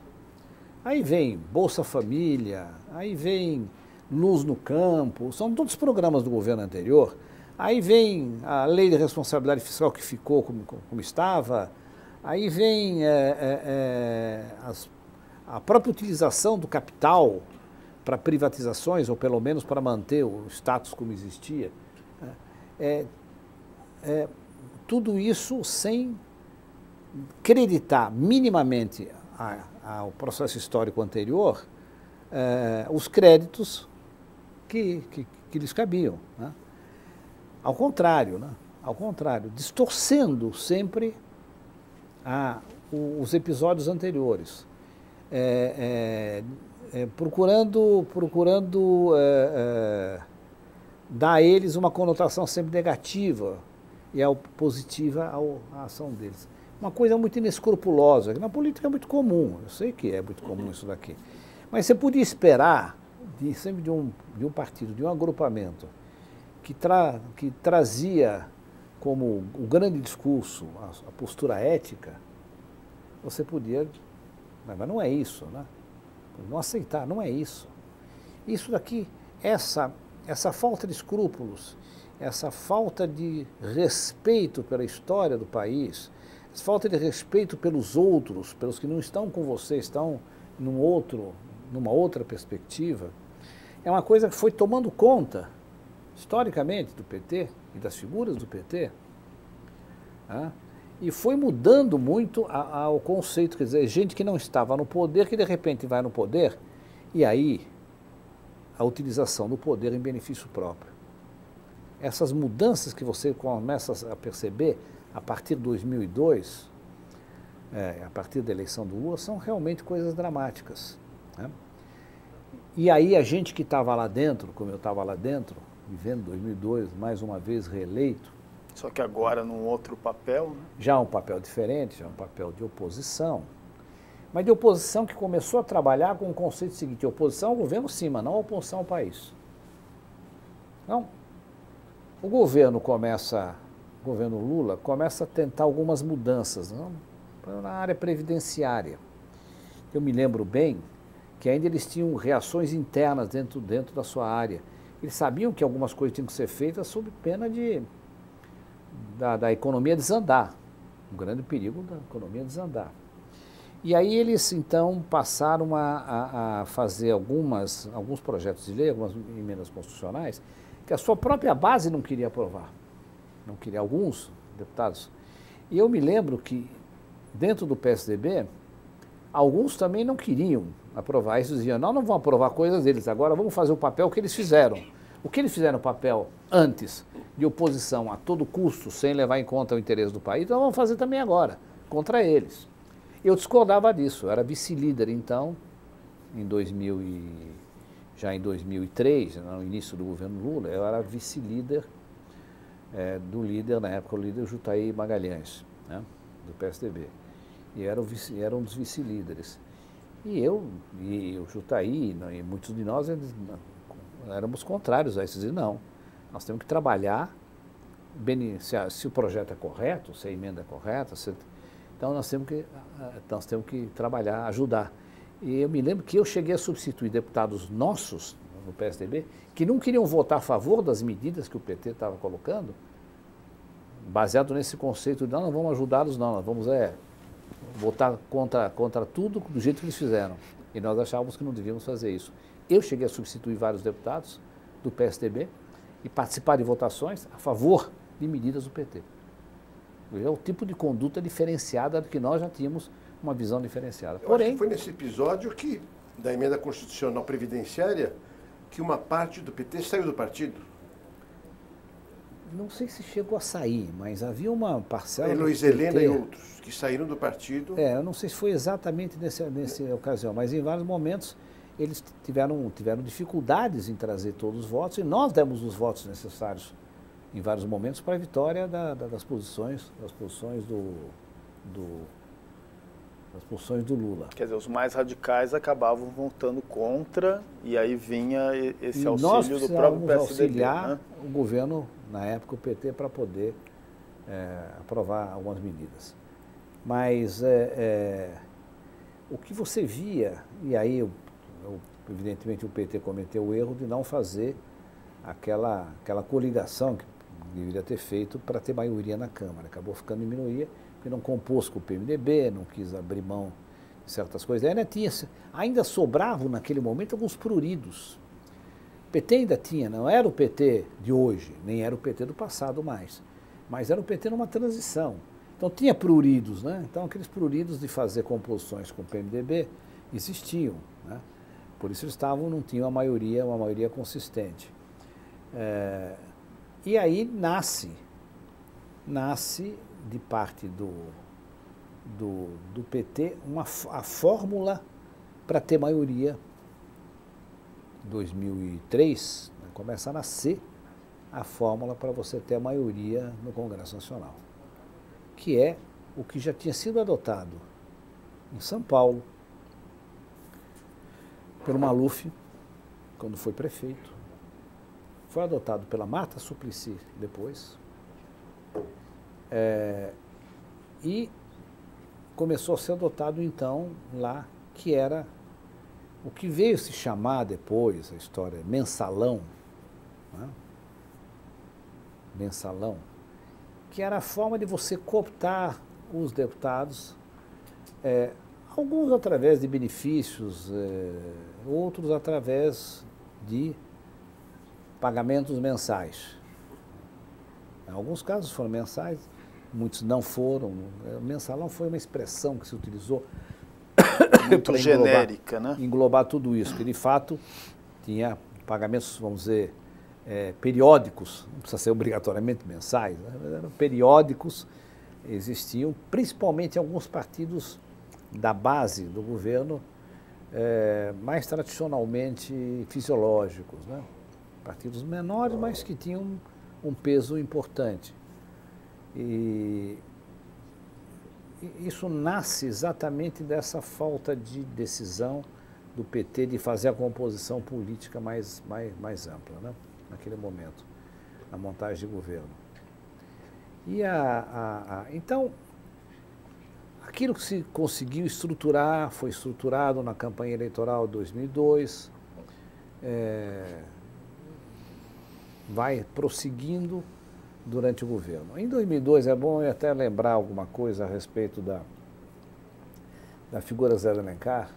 aí vem Bolsa Família, aí vem Luz no Campo, são todos os programas do governo anterior, aí vem a Lei de Responsabilidade Fiscal que ficou como estava, aí vem a própria utilização do capital para privatizações, ou pelo menos para manter o status como existia, tudo isso sem creditar minimamente ao processo histórico anterior os créditos que lhes cabiam, né? Ao contrário, distorcendo sempre os episódios anteriores. Procurando dar a eles uma conotação sempre negativa e positiva à ação deles. Uma coisa muito inescrupulosa, que na política é muito comum, eu sei que é muito comum isso daqui, mas você podia esperar sempre de um partido, de um agrupamento que trazia como o grande discurso, a postura ética, você podia... Mas não é isso, né? Não aceitar, não é isso. Isso daqui, essa falta de escrúpulos, essa falta de respeito pela história do país, essa falta de respeito pelos outros, pelos que não estão com você, estão numa outra perspectiva, é uma coisa que foi tomando conta, historicamente, do PT e das figuras do PT, né? E foi mudando muito o conceito, quer dizer, gente que não estava no poder, que de repente vai no poder, e aí a utilização do poder em benefício próprio. Essas mudanças que você começa a perceber a partir de 2002, a partir da eleição do Lula, são realmente coisas dramáticas, né? E aí a gente que estava lá dentro, como eu estava lá dentro, vivendo 2002, mais uma vez reeleito, só que agora num outro papel, né? Já um papel diferente, já um papel de oposição. Mas de oposição que começou a trabalhar com o conceito seguinte: oposição ao governo sim, mas não oposição ao país. Não. O governo começa, o governo Lula começa a tentar algumas mudanças, não? Na área previdenciária. Eu me lembro bem que ainda eles tinham reações internas dentro da sua área. Eles sabiam que algumas coisas tinham que ser feitas sob pena de... Da economia desandar, um grande perigo da economia desandar. E aí eles, então, passaram a fazer alguns projetos de lei, algumas emendas constitucionais, que a sua própria base não queria aprovar, não queria, alguns deputados. E eu me lembro que, dentro do PSDB, alguns também não queriam aprovar isso, diziam, não vão aprovar coisas deles, agora vamos fazer o papel que eles fizeram. O que eles fizeram no papel antes de oposição a todo custo, sem levar em conta o interesse do país, nós vamos fazer também agora, contra eles. Eu discordava disso, eu era vice-líder então, já em 2003, no início do governo Lula, eu era vice-líder do líder, na época o líder José Magalhães, né, do PSDB, e era um dos vice-líderes. E o José e muitos de nós, eles... Éramos contrários a isso, dizer, não, nós temos que trabalhar, se o projeto é correto, se a emenda é correta, então nós temos que trabalhar, ajudar. E eu me lembro que eu cheguei a substituir deputados nossos no PSDB, que não queriam votar a favor das medidas que o PT estava colocando, baseado nesse conceito de não vamos ajudá-los, não, nós vamos votar contra tudo do jeito que eles fizeram. E nós achávamos que não devíamos fazer isso. Eu cheguei a substituir vários deputados do PSDB e participar de votações a favor de medidas do PT. É o tipo de conduta diferenciada do que nós já tínhamos uma visão diferenciada. Porém, acho que foi nesse episódio da emenda constitucional previdenciária que uma parte do PT saiu do partido. Não sei se chegou a sair, mas havia uma parcela... Luiz Helena e outros que saíram do partido. Eu não sei se foi exatamente nessa ocasião, mas em vários momentos... Eles tiveram dificuldades em trazer todos os votos e nós demos os votos necessários em vários momentos para a vitória das posições do Lula. Quer dizer, os mais radicais acabavam votando contra e aí vinha esse auxílio do próprio PSDB. Nós precisávamos auxiliar, né, o governo, na época o PT, para poder aprovar algumas medidas. Mas o que você via, e aí... Evidentemente o PT cometeu o erro de não fazer aquela coligação que deveria ter feito para ter maioria na Câmara. Acabou ficando em minoria, porque não compôs com o PMDB, não quis abrir mão de certas coisas. Ainda sobravam naquele momento alguns pruridos. O PT ainda tinha, não era o PT de hoje, nem era o PT do passado mais, mas era o PT numa transição. Então tinha pruridos, né? Então aqueles pruridos de fazer composições com o PMDB existiam, né? Por isso eles não tinham uma maioria consistente. E aí nasce de parte do PT a fórmula para ter maioria. Em 2003, né, começa a nascer a fórmula para você ter a maioria no Congresso Nacional, que é o que já tinha sido adotado em São Paulo, pelo Maluf, quando foi prefeito. Foi adotado pela Marta Suplicy depois. E começou a ser adotado, então, lá, que era o que veio se chamar depois, a história, Mensalão, né? Mensalão, que era a forma de você cooptar os deputados, alguns através de benefícios, outros através de pagamentos mensais. Em alguns casos foram mensais, muitos não foram. Mensalão foi uma expressão que se utilizou muito genérica, né? Englobar tudo isso, que de fato tinha pagamentos, vamos dizer, periódicos, não precisa ser obrigatoriamente mensais, né? Eram periódicos, existiam, principalmente alguns partidos da base do governo, mais tradicionalmente fisiológicos, né? Partidos menores, mas que tinham um peso importante. E isso nasce exatamente dessa falta de decisão do PT de fazer a composição política mais ampla, né? Naquele momento, na montagem de governo. E então, aquilo que se conseguiu estruturar, foi estruturado na campanha eleitoral de 2002, vai prosseguindo durante o governo. Em 2002, é bom eu até lembrar alguma coisa a respeito da figura Zé Alencar.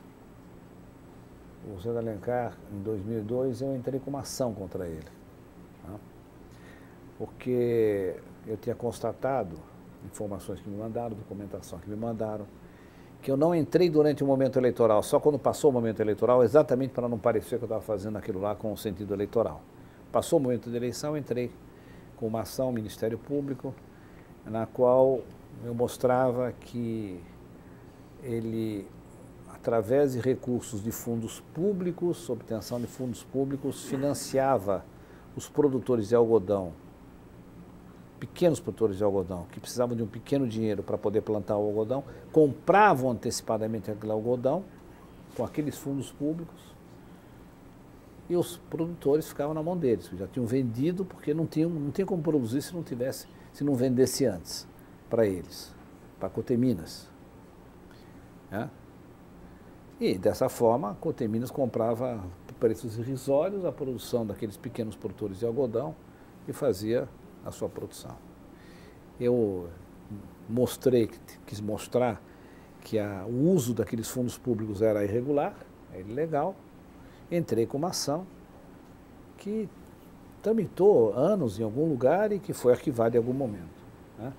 O Zé Alencar, em 2002, eu entrei com uma ação contra ele, né? Porque eu tinha constatado, informações que me mandaram, documentação que me mandaram, que eu não entrei durante o momento eleitoral, só quando passou o momento eleitoral, exatamente para não parecer que eu estava fazendo aquilo lá com o sentido eleitoral. Passou o momento da eleição, eu entrei com uma ação ao Ministério Público, na qual eu mostrava que ele, através de recursos de fundos públicos, obtenção de fundos públicos, financiava os produtores de algodão, pequenos produtores de algodão, que precisavam de um pequeno dinheiro para poder plantar o algodão, compravam antecipadamente aquele algodão com aqueles fundos públicos, e os produtores ficavam na mão deles, já tinham vendido, porque não tinha como produzir se não vendesse antes para eles, para a Coteminas, né? E dessa forma, a Coteminas comprava preços irrisórios a produção daqueles pequenos produtores de algodão e fazia a sua produção. Eu quis mostrar que o uso daqueles fundos públicos era irregular, era ilegal. Entrei com uma ação que tramitou anos em algum lugar e que foi arquivada em algum momento, né?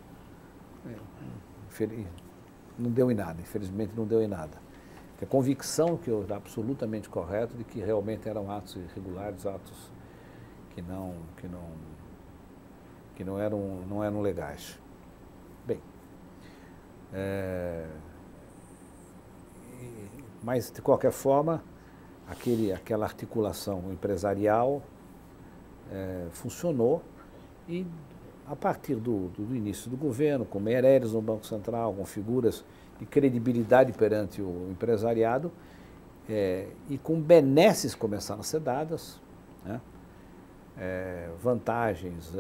Não deu em nada, infelizmente não deu em nada. A convicção que eu era absolutamente correto de que realmente eram atos irregulares, atos que não eram legais. Bem, mas de qualquer forma, aquela articulação empresarial funcionou, e a partir do início do governo, com Meirelles no Banco Central, com figuras de credibilidade perante o empresariado, e com benesses começaram a ser dadas, né? Vantagens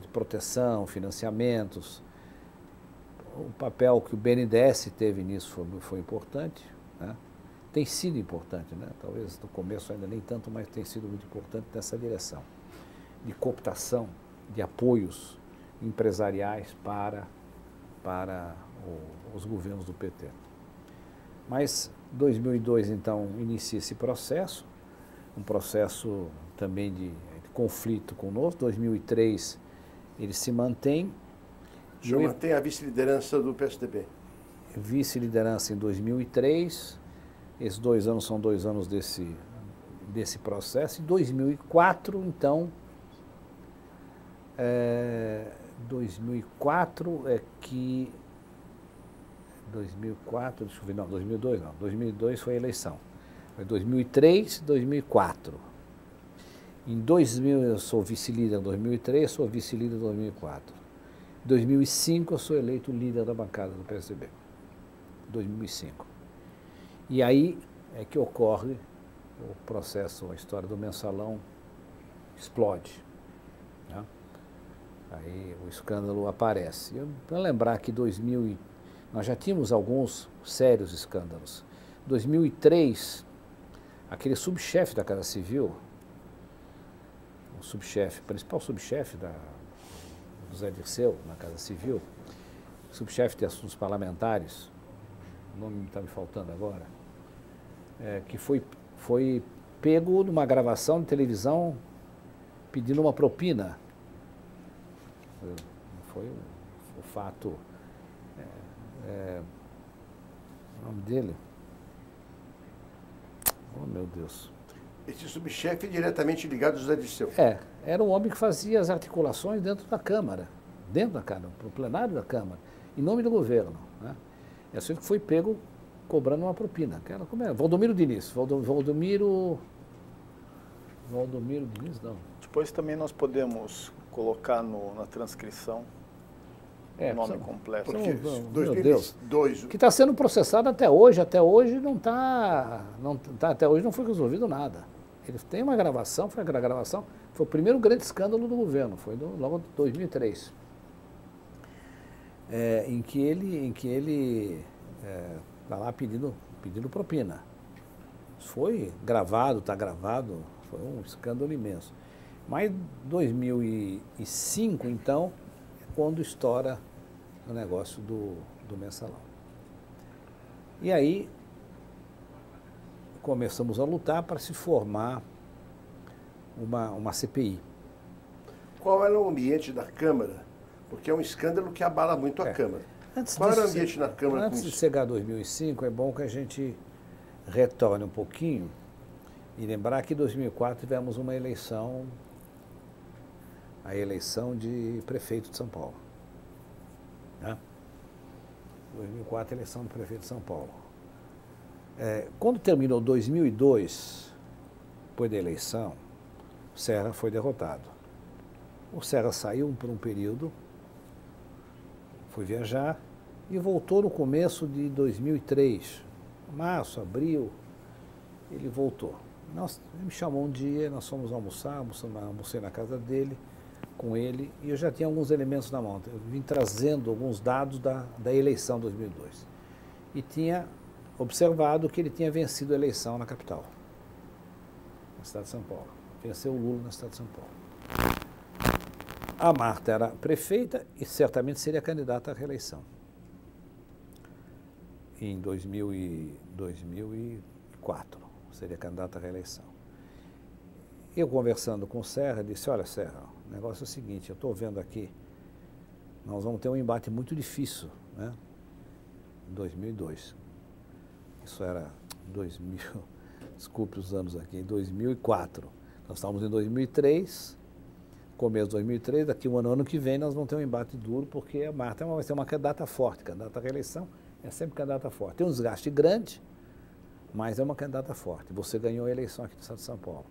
de proteção, financiamentos. O papel que o BNDES teve nisso foi importante, né? Tem sido importante, né? Talvez no começo ainda nem tanto, mas tem sido muito importante nessa direção, de cooptação de apoios empresariais para os governos do PT. Mas 2002, então, inicia esse processo, um processo também de conflito conosco. 2003 ele se mantém. Já mantém a vice-liderança do PSDB. Vice-liderança em 2003. Esses 2 anos são 2 anos desse processo. Em 2004, então, 2002 foi a eleição. Foi 2003, 2004. Em 2000 eu sou vice-líder, em 2003 sou vice-líder, em 2004. Em 2005 eu sou eleito líder da bancada do PSDB. 2005. E aí é que ocorre o processo, a história do Mensalão explode, né? Aí o escândalo aparece. Para lembrar que nós já tínhamos alguns sérios escândalos. Em 2003, aquele subchefe da Casa Civil, o subchefe, principal subchefe do Zé Dirceu na Casa Civil, subchefe de assuntos parlamentares, o nome está me faltando agora, que foi pego numa gravação de televisão pedindo uma propina. Foi um fato. O nome dele? Oh, meu Deus. Esse subchefe é diretamente ligado ao José Dirceu. Era um homem que fazia as articulações dentro da Câmara, para o plenário da Câmara, em nome do governo, né? É assim que foi pego cobrando uma propina. Que era, como era? Valdomiro Diniz. Valdomiro Diniz, não. Depois também nós podemos colocar na transcrição o nome completo. Porque, meu Deus, que está sendo processado até hoje. Até hoje não foi resolvido nada. Ele tem uma gravação, foi aquela gravação, foi o primeiro grande escândalo do governo, foi logo em 2003, em que ele está lá pedindo propina. Foi gravado, está gravado, foi um escândalo imenso. Mas em 2005, então, quando estoura o negócio do Mensalão. E aí começamos a lutar para se formar uma CPI. Qual era o ambiente da Câmara? Porque é um escândalo que abala muito a Câmara. Qual era o ambiente na Câmara com isso? Antes de chegar a 2005, é bom que a gente retorne um pouquinho e lembrar que em 2004 tivemos uma eleição, a eleição de prefeito de São Paulo. Né? 2004, eleição do prefeito de São Paulo. Quando terminou 2002, depois da eleição, o Serra foi derrotado. O Serra saiu por um período, foi viajar e voltou no começo de 2003. Março, abril, ele voltou. Ele me chamou um dia, nós fomos almoçar, almocei na casa dele, com ele, e eu já tinha alguns elementos na mão. Eu vim trazendo alguns dados da eleição de 2002. E tinha observado que ele tinha vencido a eleição na capital, na cidade de São Paulo. Venceu o Lula na cidade de São Paulo. A Marta era prefeita e certamente seria candidata à reeleição. Em 2004, seria candidata à reeleição. Eu conversando com o Serra, disse, olha, Serra, o negócio é o seguinte, eu estou vendo aqui, nós vamos ter um embate muito difícil, né? Em 2002. Isso era 2000, desculpe os anos aqui, em 2004. Nós estávamos em 2003, começo de 2003, daqui um ano que vem nós vamos ter um embate duro, porque a Marta vai ser uma candidata forte, candidata à reeleição é sempre candidata forte. Tem um desgaste grande, mas é uma candidata forte. Você ganhou a eleição aqui no estado de São Paulo.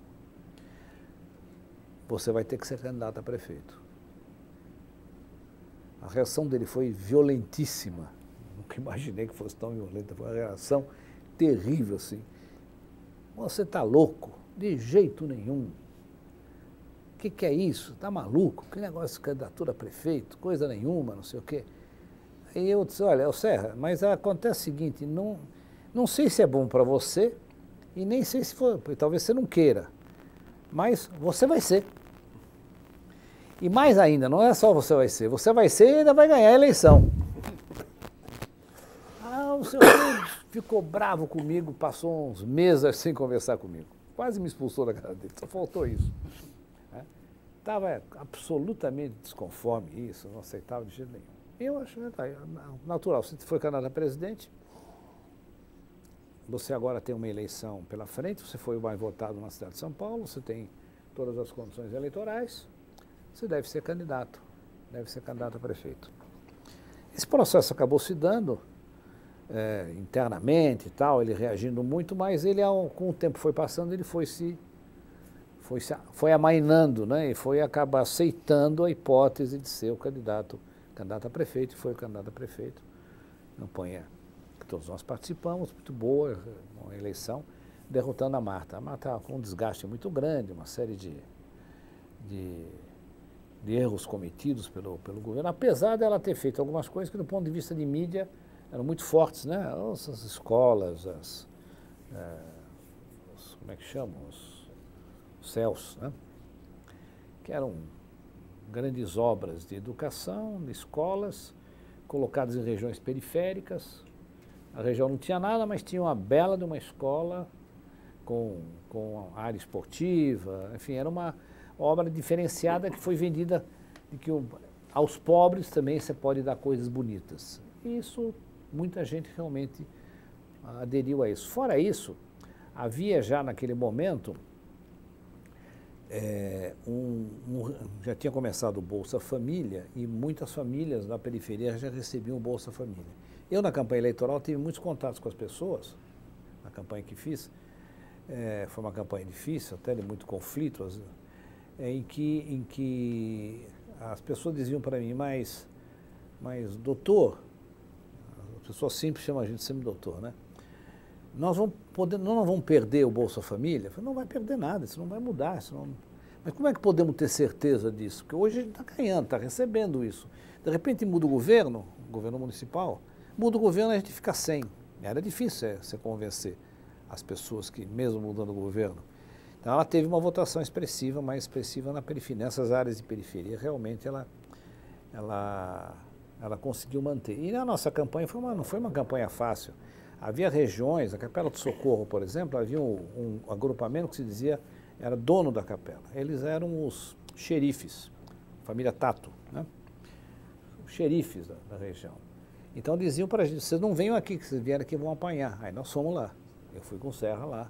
Você vai ter que ser candidato a prefeito. A reação dele foi violentíssima. Nunca imaginei que fosse tão violenta. Foi uma reação terrível, assim. Você está louco? De jeito nenhum. O que é isso? Está maluco? Que negócio de candidatura a prefeito? Coisa nenhuma, não sei o quê. Aí eu disse, olha, Serra, mas acontece o seguinte, não sei se é bom para você e nem sei se for, talvez você não queira. Mas você vai ser. E mais ainda, não é só você vai ser e ainda vai ganhar a eleição. O senhor ficou bravo comigo, passou uns meses sem conversar comigo. Quase me expulsou da casa dele, só faltou isso. Estava absolutamente desconforme isso, não aceitava de jeito nenhum. Eu acho natural, você foi candidato a presidente, você agora tem uma eleição pela frente, você foi o mais votado na cidade de São Paulo, você tem todas as condições eleitorais, você deve ser candidato a prefeito. Esse processo acabou se dando internamente e tal, ele reagindo muito, mas ele, com o tempo foi passando, ele foi amainando, né? E foi acabar aceitando a hipótese de ser o candidato a prefeito, e foi o candidato a prefeito. Campanha que todos nós participamos, muito boa, uma eleição, derrotando a Marta. A Marta com um desgaste muito grande, uma série de de erros cometidos pelo governo, apesar dela ter feito algumas coisas que, do ponto de vista de mídia, eram muito fortes, né? As escolas, como é que chamam? Os CELs, né? Que eram grandes obras de educação, de escolas, colocadas em regiões periféricas. A região não tinha nada, mas tinha uma bela de uma escola com área esportiva, enfim, era uma obra diferenciada que foi vendida de que aos pobres também você pode dar coisas bonitas. E isso, muita gente realmente aderiu a isso. Fora isso, havia já naquele momento, já tinha começado o Bolsa Família e muitas famílias da periferia já recebiam o Bolsa Família. Eu, na campanha eleitoral, tive muitos contatos com as pessoas, na campanha que fiz, foi uma campanha difícil, até de muito conflito, em que as pessoas diziam para mim, mas doutor, as pessoas sempre chamam a gente sempre doutor, né? Nós não vamos perder o Bolsa Família? Eu falei, não vai perder nada, isso não vai mudar. Isso não... Mas como é que podemos ter certeza disso? Porque hoje a gente está ganhando, está recebendo isso. De repente muda o governo municipal, muda o governo e a gente fica sem. Era difícil você convencer as pessoas que, mesmo mudando o governo, então, ela teve uma votação expressiva, mais expressiva na periferia. Nessas áreas de periferia, realmente, ela conseguiu manter. E a nossa campanha não foi uma campanha fácil. Havia regiões, a Capela do Socorro, por exemplo, havia um agrupamento que se dizia, era dono da capela. Eles eram os xerifes, família Tato, né? Os xerifes da região. Então diziam para a gente, vocês não venham aqui, que vocês vieram aqui vão apanhar. Aí nós fomos lá. Eu fui com o Serra lá.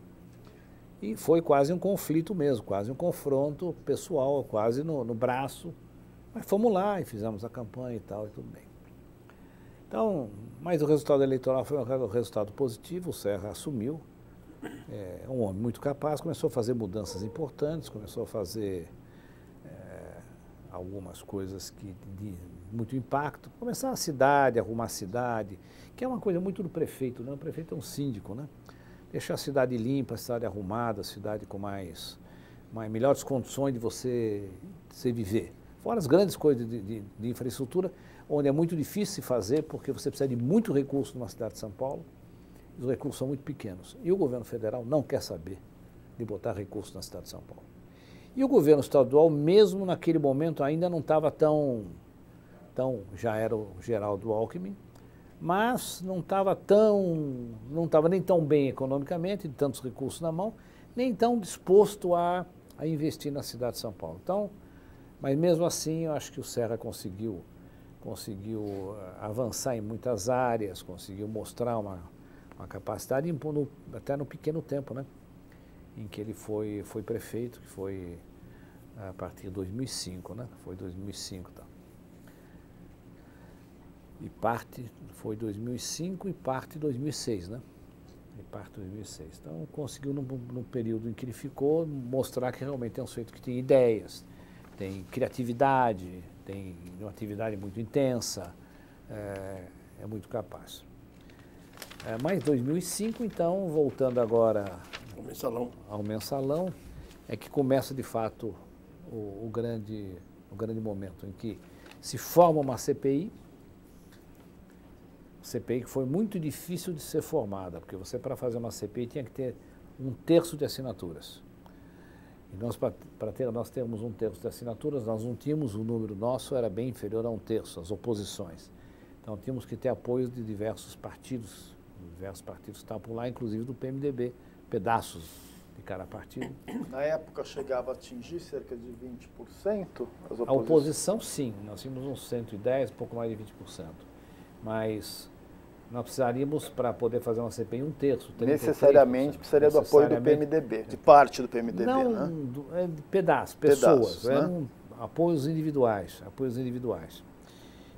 E foi quase um conflito mesmo, quase um confronto pessoal, quase no braço. Mas fomos lá e fizemos a campanha e tal, e tudo bem. Então, mas o resultado eleitoral foi um resultado positivo, o Serra assumiu. É um homem muito capaz, começou a fazer mudanças importantes, começou a fazer algumas coisas de muito impacto. Começar a cidade, arrumar a cidade, que é uma coisa muito do prefeito, né? O prefeito é um síndico, né? Deixar a cidade limpa, a cidade arrumada, a cidade com mais melhores condições de você viver. Fora as grandes coisas de infraestrutura, onde é muito difícil se fazer, porque você precisa de muito recurso numa cidade de São Paulo, os recursos são muito pequenos. E o governo federal não quer saber de botar recursos na cidade de São Paulo. E o governo estadual, mesmo naquele momento, ainda não estava tão... Já era o Geraldo Alckmin, mas não estava nem tão bem economicamente, de tantos recursos na mão, nem tão disposto a investir na cidade de São Paulo. Então, mas mesmo assim, eu acho que o Serra conseguiu avançar em muitas áreas, conseguiu mostrar uma capacidade, até no pequeno tempo, né? Em que ele foi prefeito, que foi a partir de 2005, né? Foi 2005, tá? E parte foi 2005 e parte 2006, né? E parte 2006. Então, conseguiu, no período em que ele ficou, mostrar que realmente é um sujeito que tem ideias, tem criatividade, tem uma atividade muito intensa, é muito capaz. Mas 2005, então, voltando agora ao Mensalão, é que começa, de fato, o grande momento em que se forma uma CPI, CPI que foi muito difícil de ser formada, porque você, para fazer uma CPI, tinha que ter 1/3 de assinaturas. E nós, nós temos 1/3 de assinaturas, nós não tínhamos, o número nosso era bem inferior a 1/3, as oposições. Então, tínhamos que ter apoio de diversos partidos que estavam por lá, inclusive do PMDB, pedaços de cada partido. Na época, chegava a atingir cerca de 20%? A oposição, sim, nós tínhamos uns 110, pouco mais de 20%. Mas nós precisaríamos, para poder fazer uma CPI, 1/3. Necessariamente precisaria do apoio do PMDB, de parte do PMDB, não, né? Pedaços, pessoas, né? Eram apoios individuais.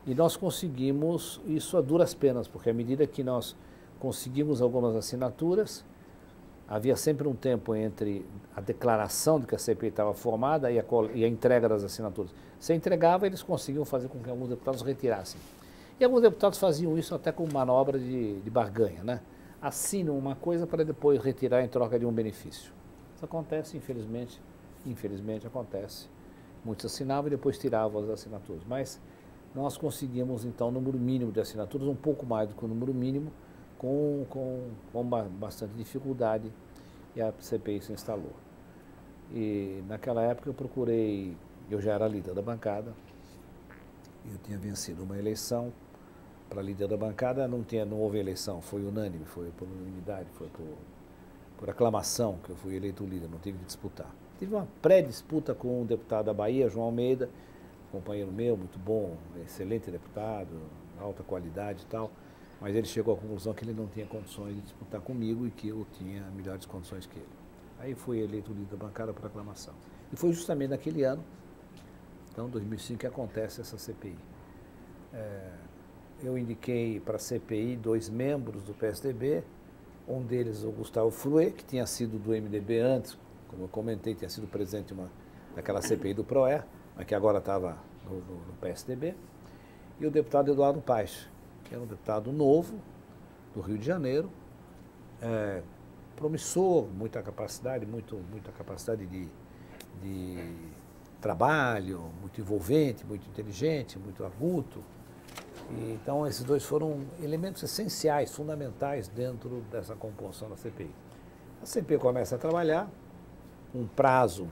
E nós conseguimos isso a duras penas, porque à medida que nós conseguimos algumas assinaturas, havia sempre um tempo entre a declaração de que a CPI estava formada e a entrega das assinaturas. Se entregava, eles conseguiam fazer com que alguns deputados retirassem. E alguns deputados faziam isso até com manobra de barganha, né? Assinam uma coisa para depois retirar em troca de um benefício. Isso acontece, infelizmente acontece. Muitos assinavam e depois tiravam as assinaturas. Mas nós conseguimos, então, o número mínimo de assinaturas, um pouco mais do que o número mínimo, com bastante dificuldade, e a CPI se instalou. E naquela época eu procurei, eu já era líder da bancada, eu tinha vencido uma eleição para líder da bancada, não houve eleição, foi unânime, foi por unanimidade, foi por aclamação que eu fui eleito líder, não tive que disputar. Tive uma pré-disputa com um deputado da Bahia, João Almeida, companheiro meu, muito bom, excelente deputado, alta qualidade e tal, mas ele chegou à conclusão que ele não tinha condições de disputar comigo e que eu tinha melhores condições que ele. Aí fui eleito líder da bancada por aclamação. E foi justamente naquele ano, então 2005, que acontece essa CPI. Eu indiquei para a CPI 2 membros do PSDB, um deles o Gustavo Fruet, que tinha sido do MDB antes, como eu comentei, tinha sido presidente daquela CPI do PROER, mas que agora estava no PSDB, e o deputado Eduardo Paes, que era um deputado novo, do Rio de Janeiro, promissor, muita capacidade de trabalho, muito envolvente, muito inteligente, muito arguto. E, então, esses dois foram elementos essenciais, fundamentais dentro dessa composição da CPI. A CPI começa a trabalhar, um prazo,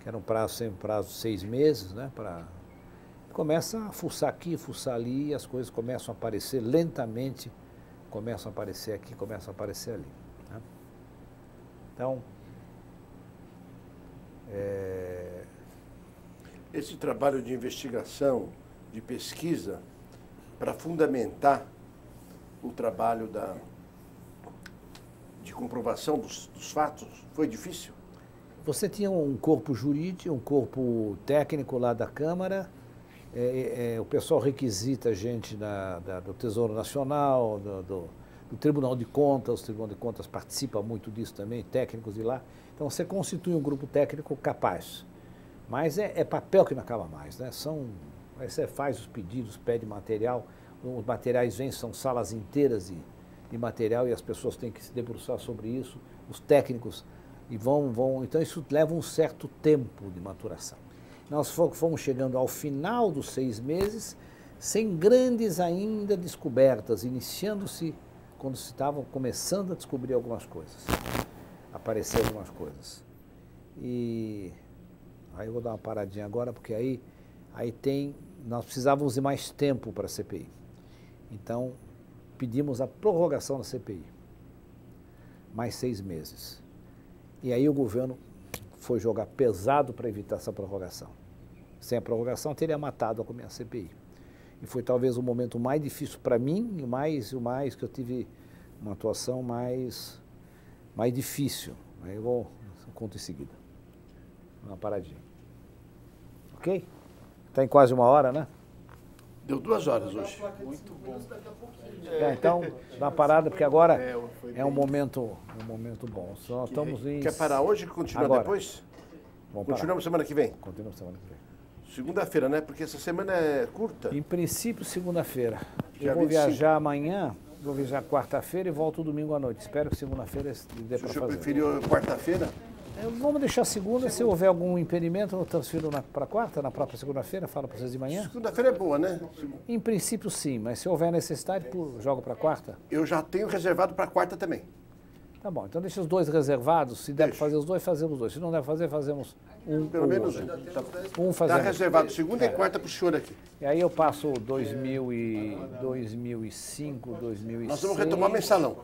que era um prazo, sempre prazo de 6 meses, né, começa a fuçar aqui, fuçar ali, e as coisas começam a aparecer lentamente, começam a aparecer aqui, começam a aparecer ali. Né? Então, esse trabalho de investigação, de pesquisa, para fundamentar o trabalho de comprovação dos fatos, foi difícil? Você tinha um corpo jurídico, um corpo técnico lá da Câmara, o pessoal requisita gente do Tesouro Nacional, do Tribunal de Contas, o Tribunal de Contas participa muito disso também, técnicos de lá. Então você constitui um grupo técnico capaz, mas é papel que não acaba mais, né? Aí você faz os pedidos, pede material, os materiais vêm, são salas inteiras de material e as pessoas têm que se debruçar sobre isso, os técnicos, e então isso leva um certo tempo de maturação. Nós fomos chegando ao final dos 6 meses, sem grandes ainda descobertas, iniciando-se quando se estavam começando a descobrir algumas coisas, aparecer algumas coisas. E aí eu vou dar uma paradinha agora, porque aí tem... Nós precisávamos de mais tempo para a CPI. Então, pedimos a prorrogação da CPI. Mais 6 meses. E aí o governo foi jogar pesado para evitar essa prorrogação. Sem a prorrogação, teria matado a CPI. E foi talvez o momento mais difícil para mim, e o mais que eu tive uma atuação mais difícil. Aí eu conto em seguida. Uma paradinha. Ok? Está em quase 1 hora, né? Deu 2 horas hoje. Muito bom. Então, dá uma parada, porque agora é um momento bom. Só estamos em... Quer parar hoje e continuar agora. Depois? Vamos Continuamos parar. Semana que vem? Continuamos semana que vem. Segunda-feira, né? Porque essa semana é curta. Em princípio, segunda-feira. Eu vou viajar amanhã, vou viajar quarta-feira e volto domingo à noite. Espero que segunda-feira dê para fazer. O senhor preferiu quarta-feira? Vamos deixar segunda, se houver algum impedimento, eu transfiro para quarta, na própria segunda-feira, falo para vocês de manhã. Segunda-feira é boa, né? Em princípio, sim, mas se houver necessidade, jogo para quarta. Eu já tenho reservado para quarta também. Tá bom, então deixa os 2 reservados, se der para fazer os 2, fazemos os 2. Se não der para fazer, fazemos um. Pelo menos um. Está reservado, segunda e quarta para o senhor aqui. E aí eu passo 2005, 2006. Nós vamos retomar mensalão.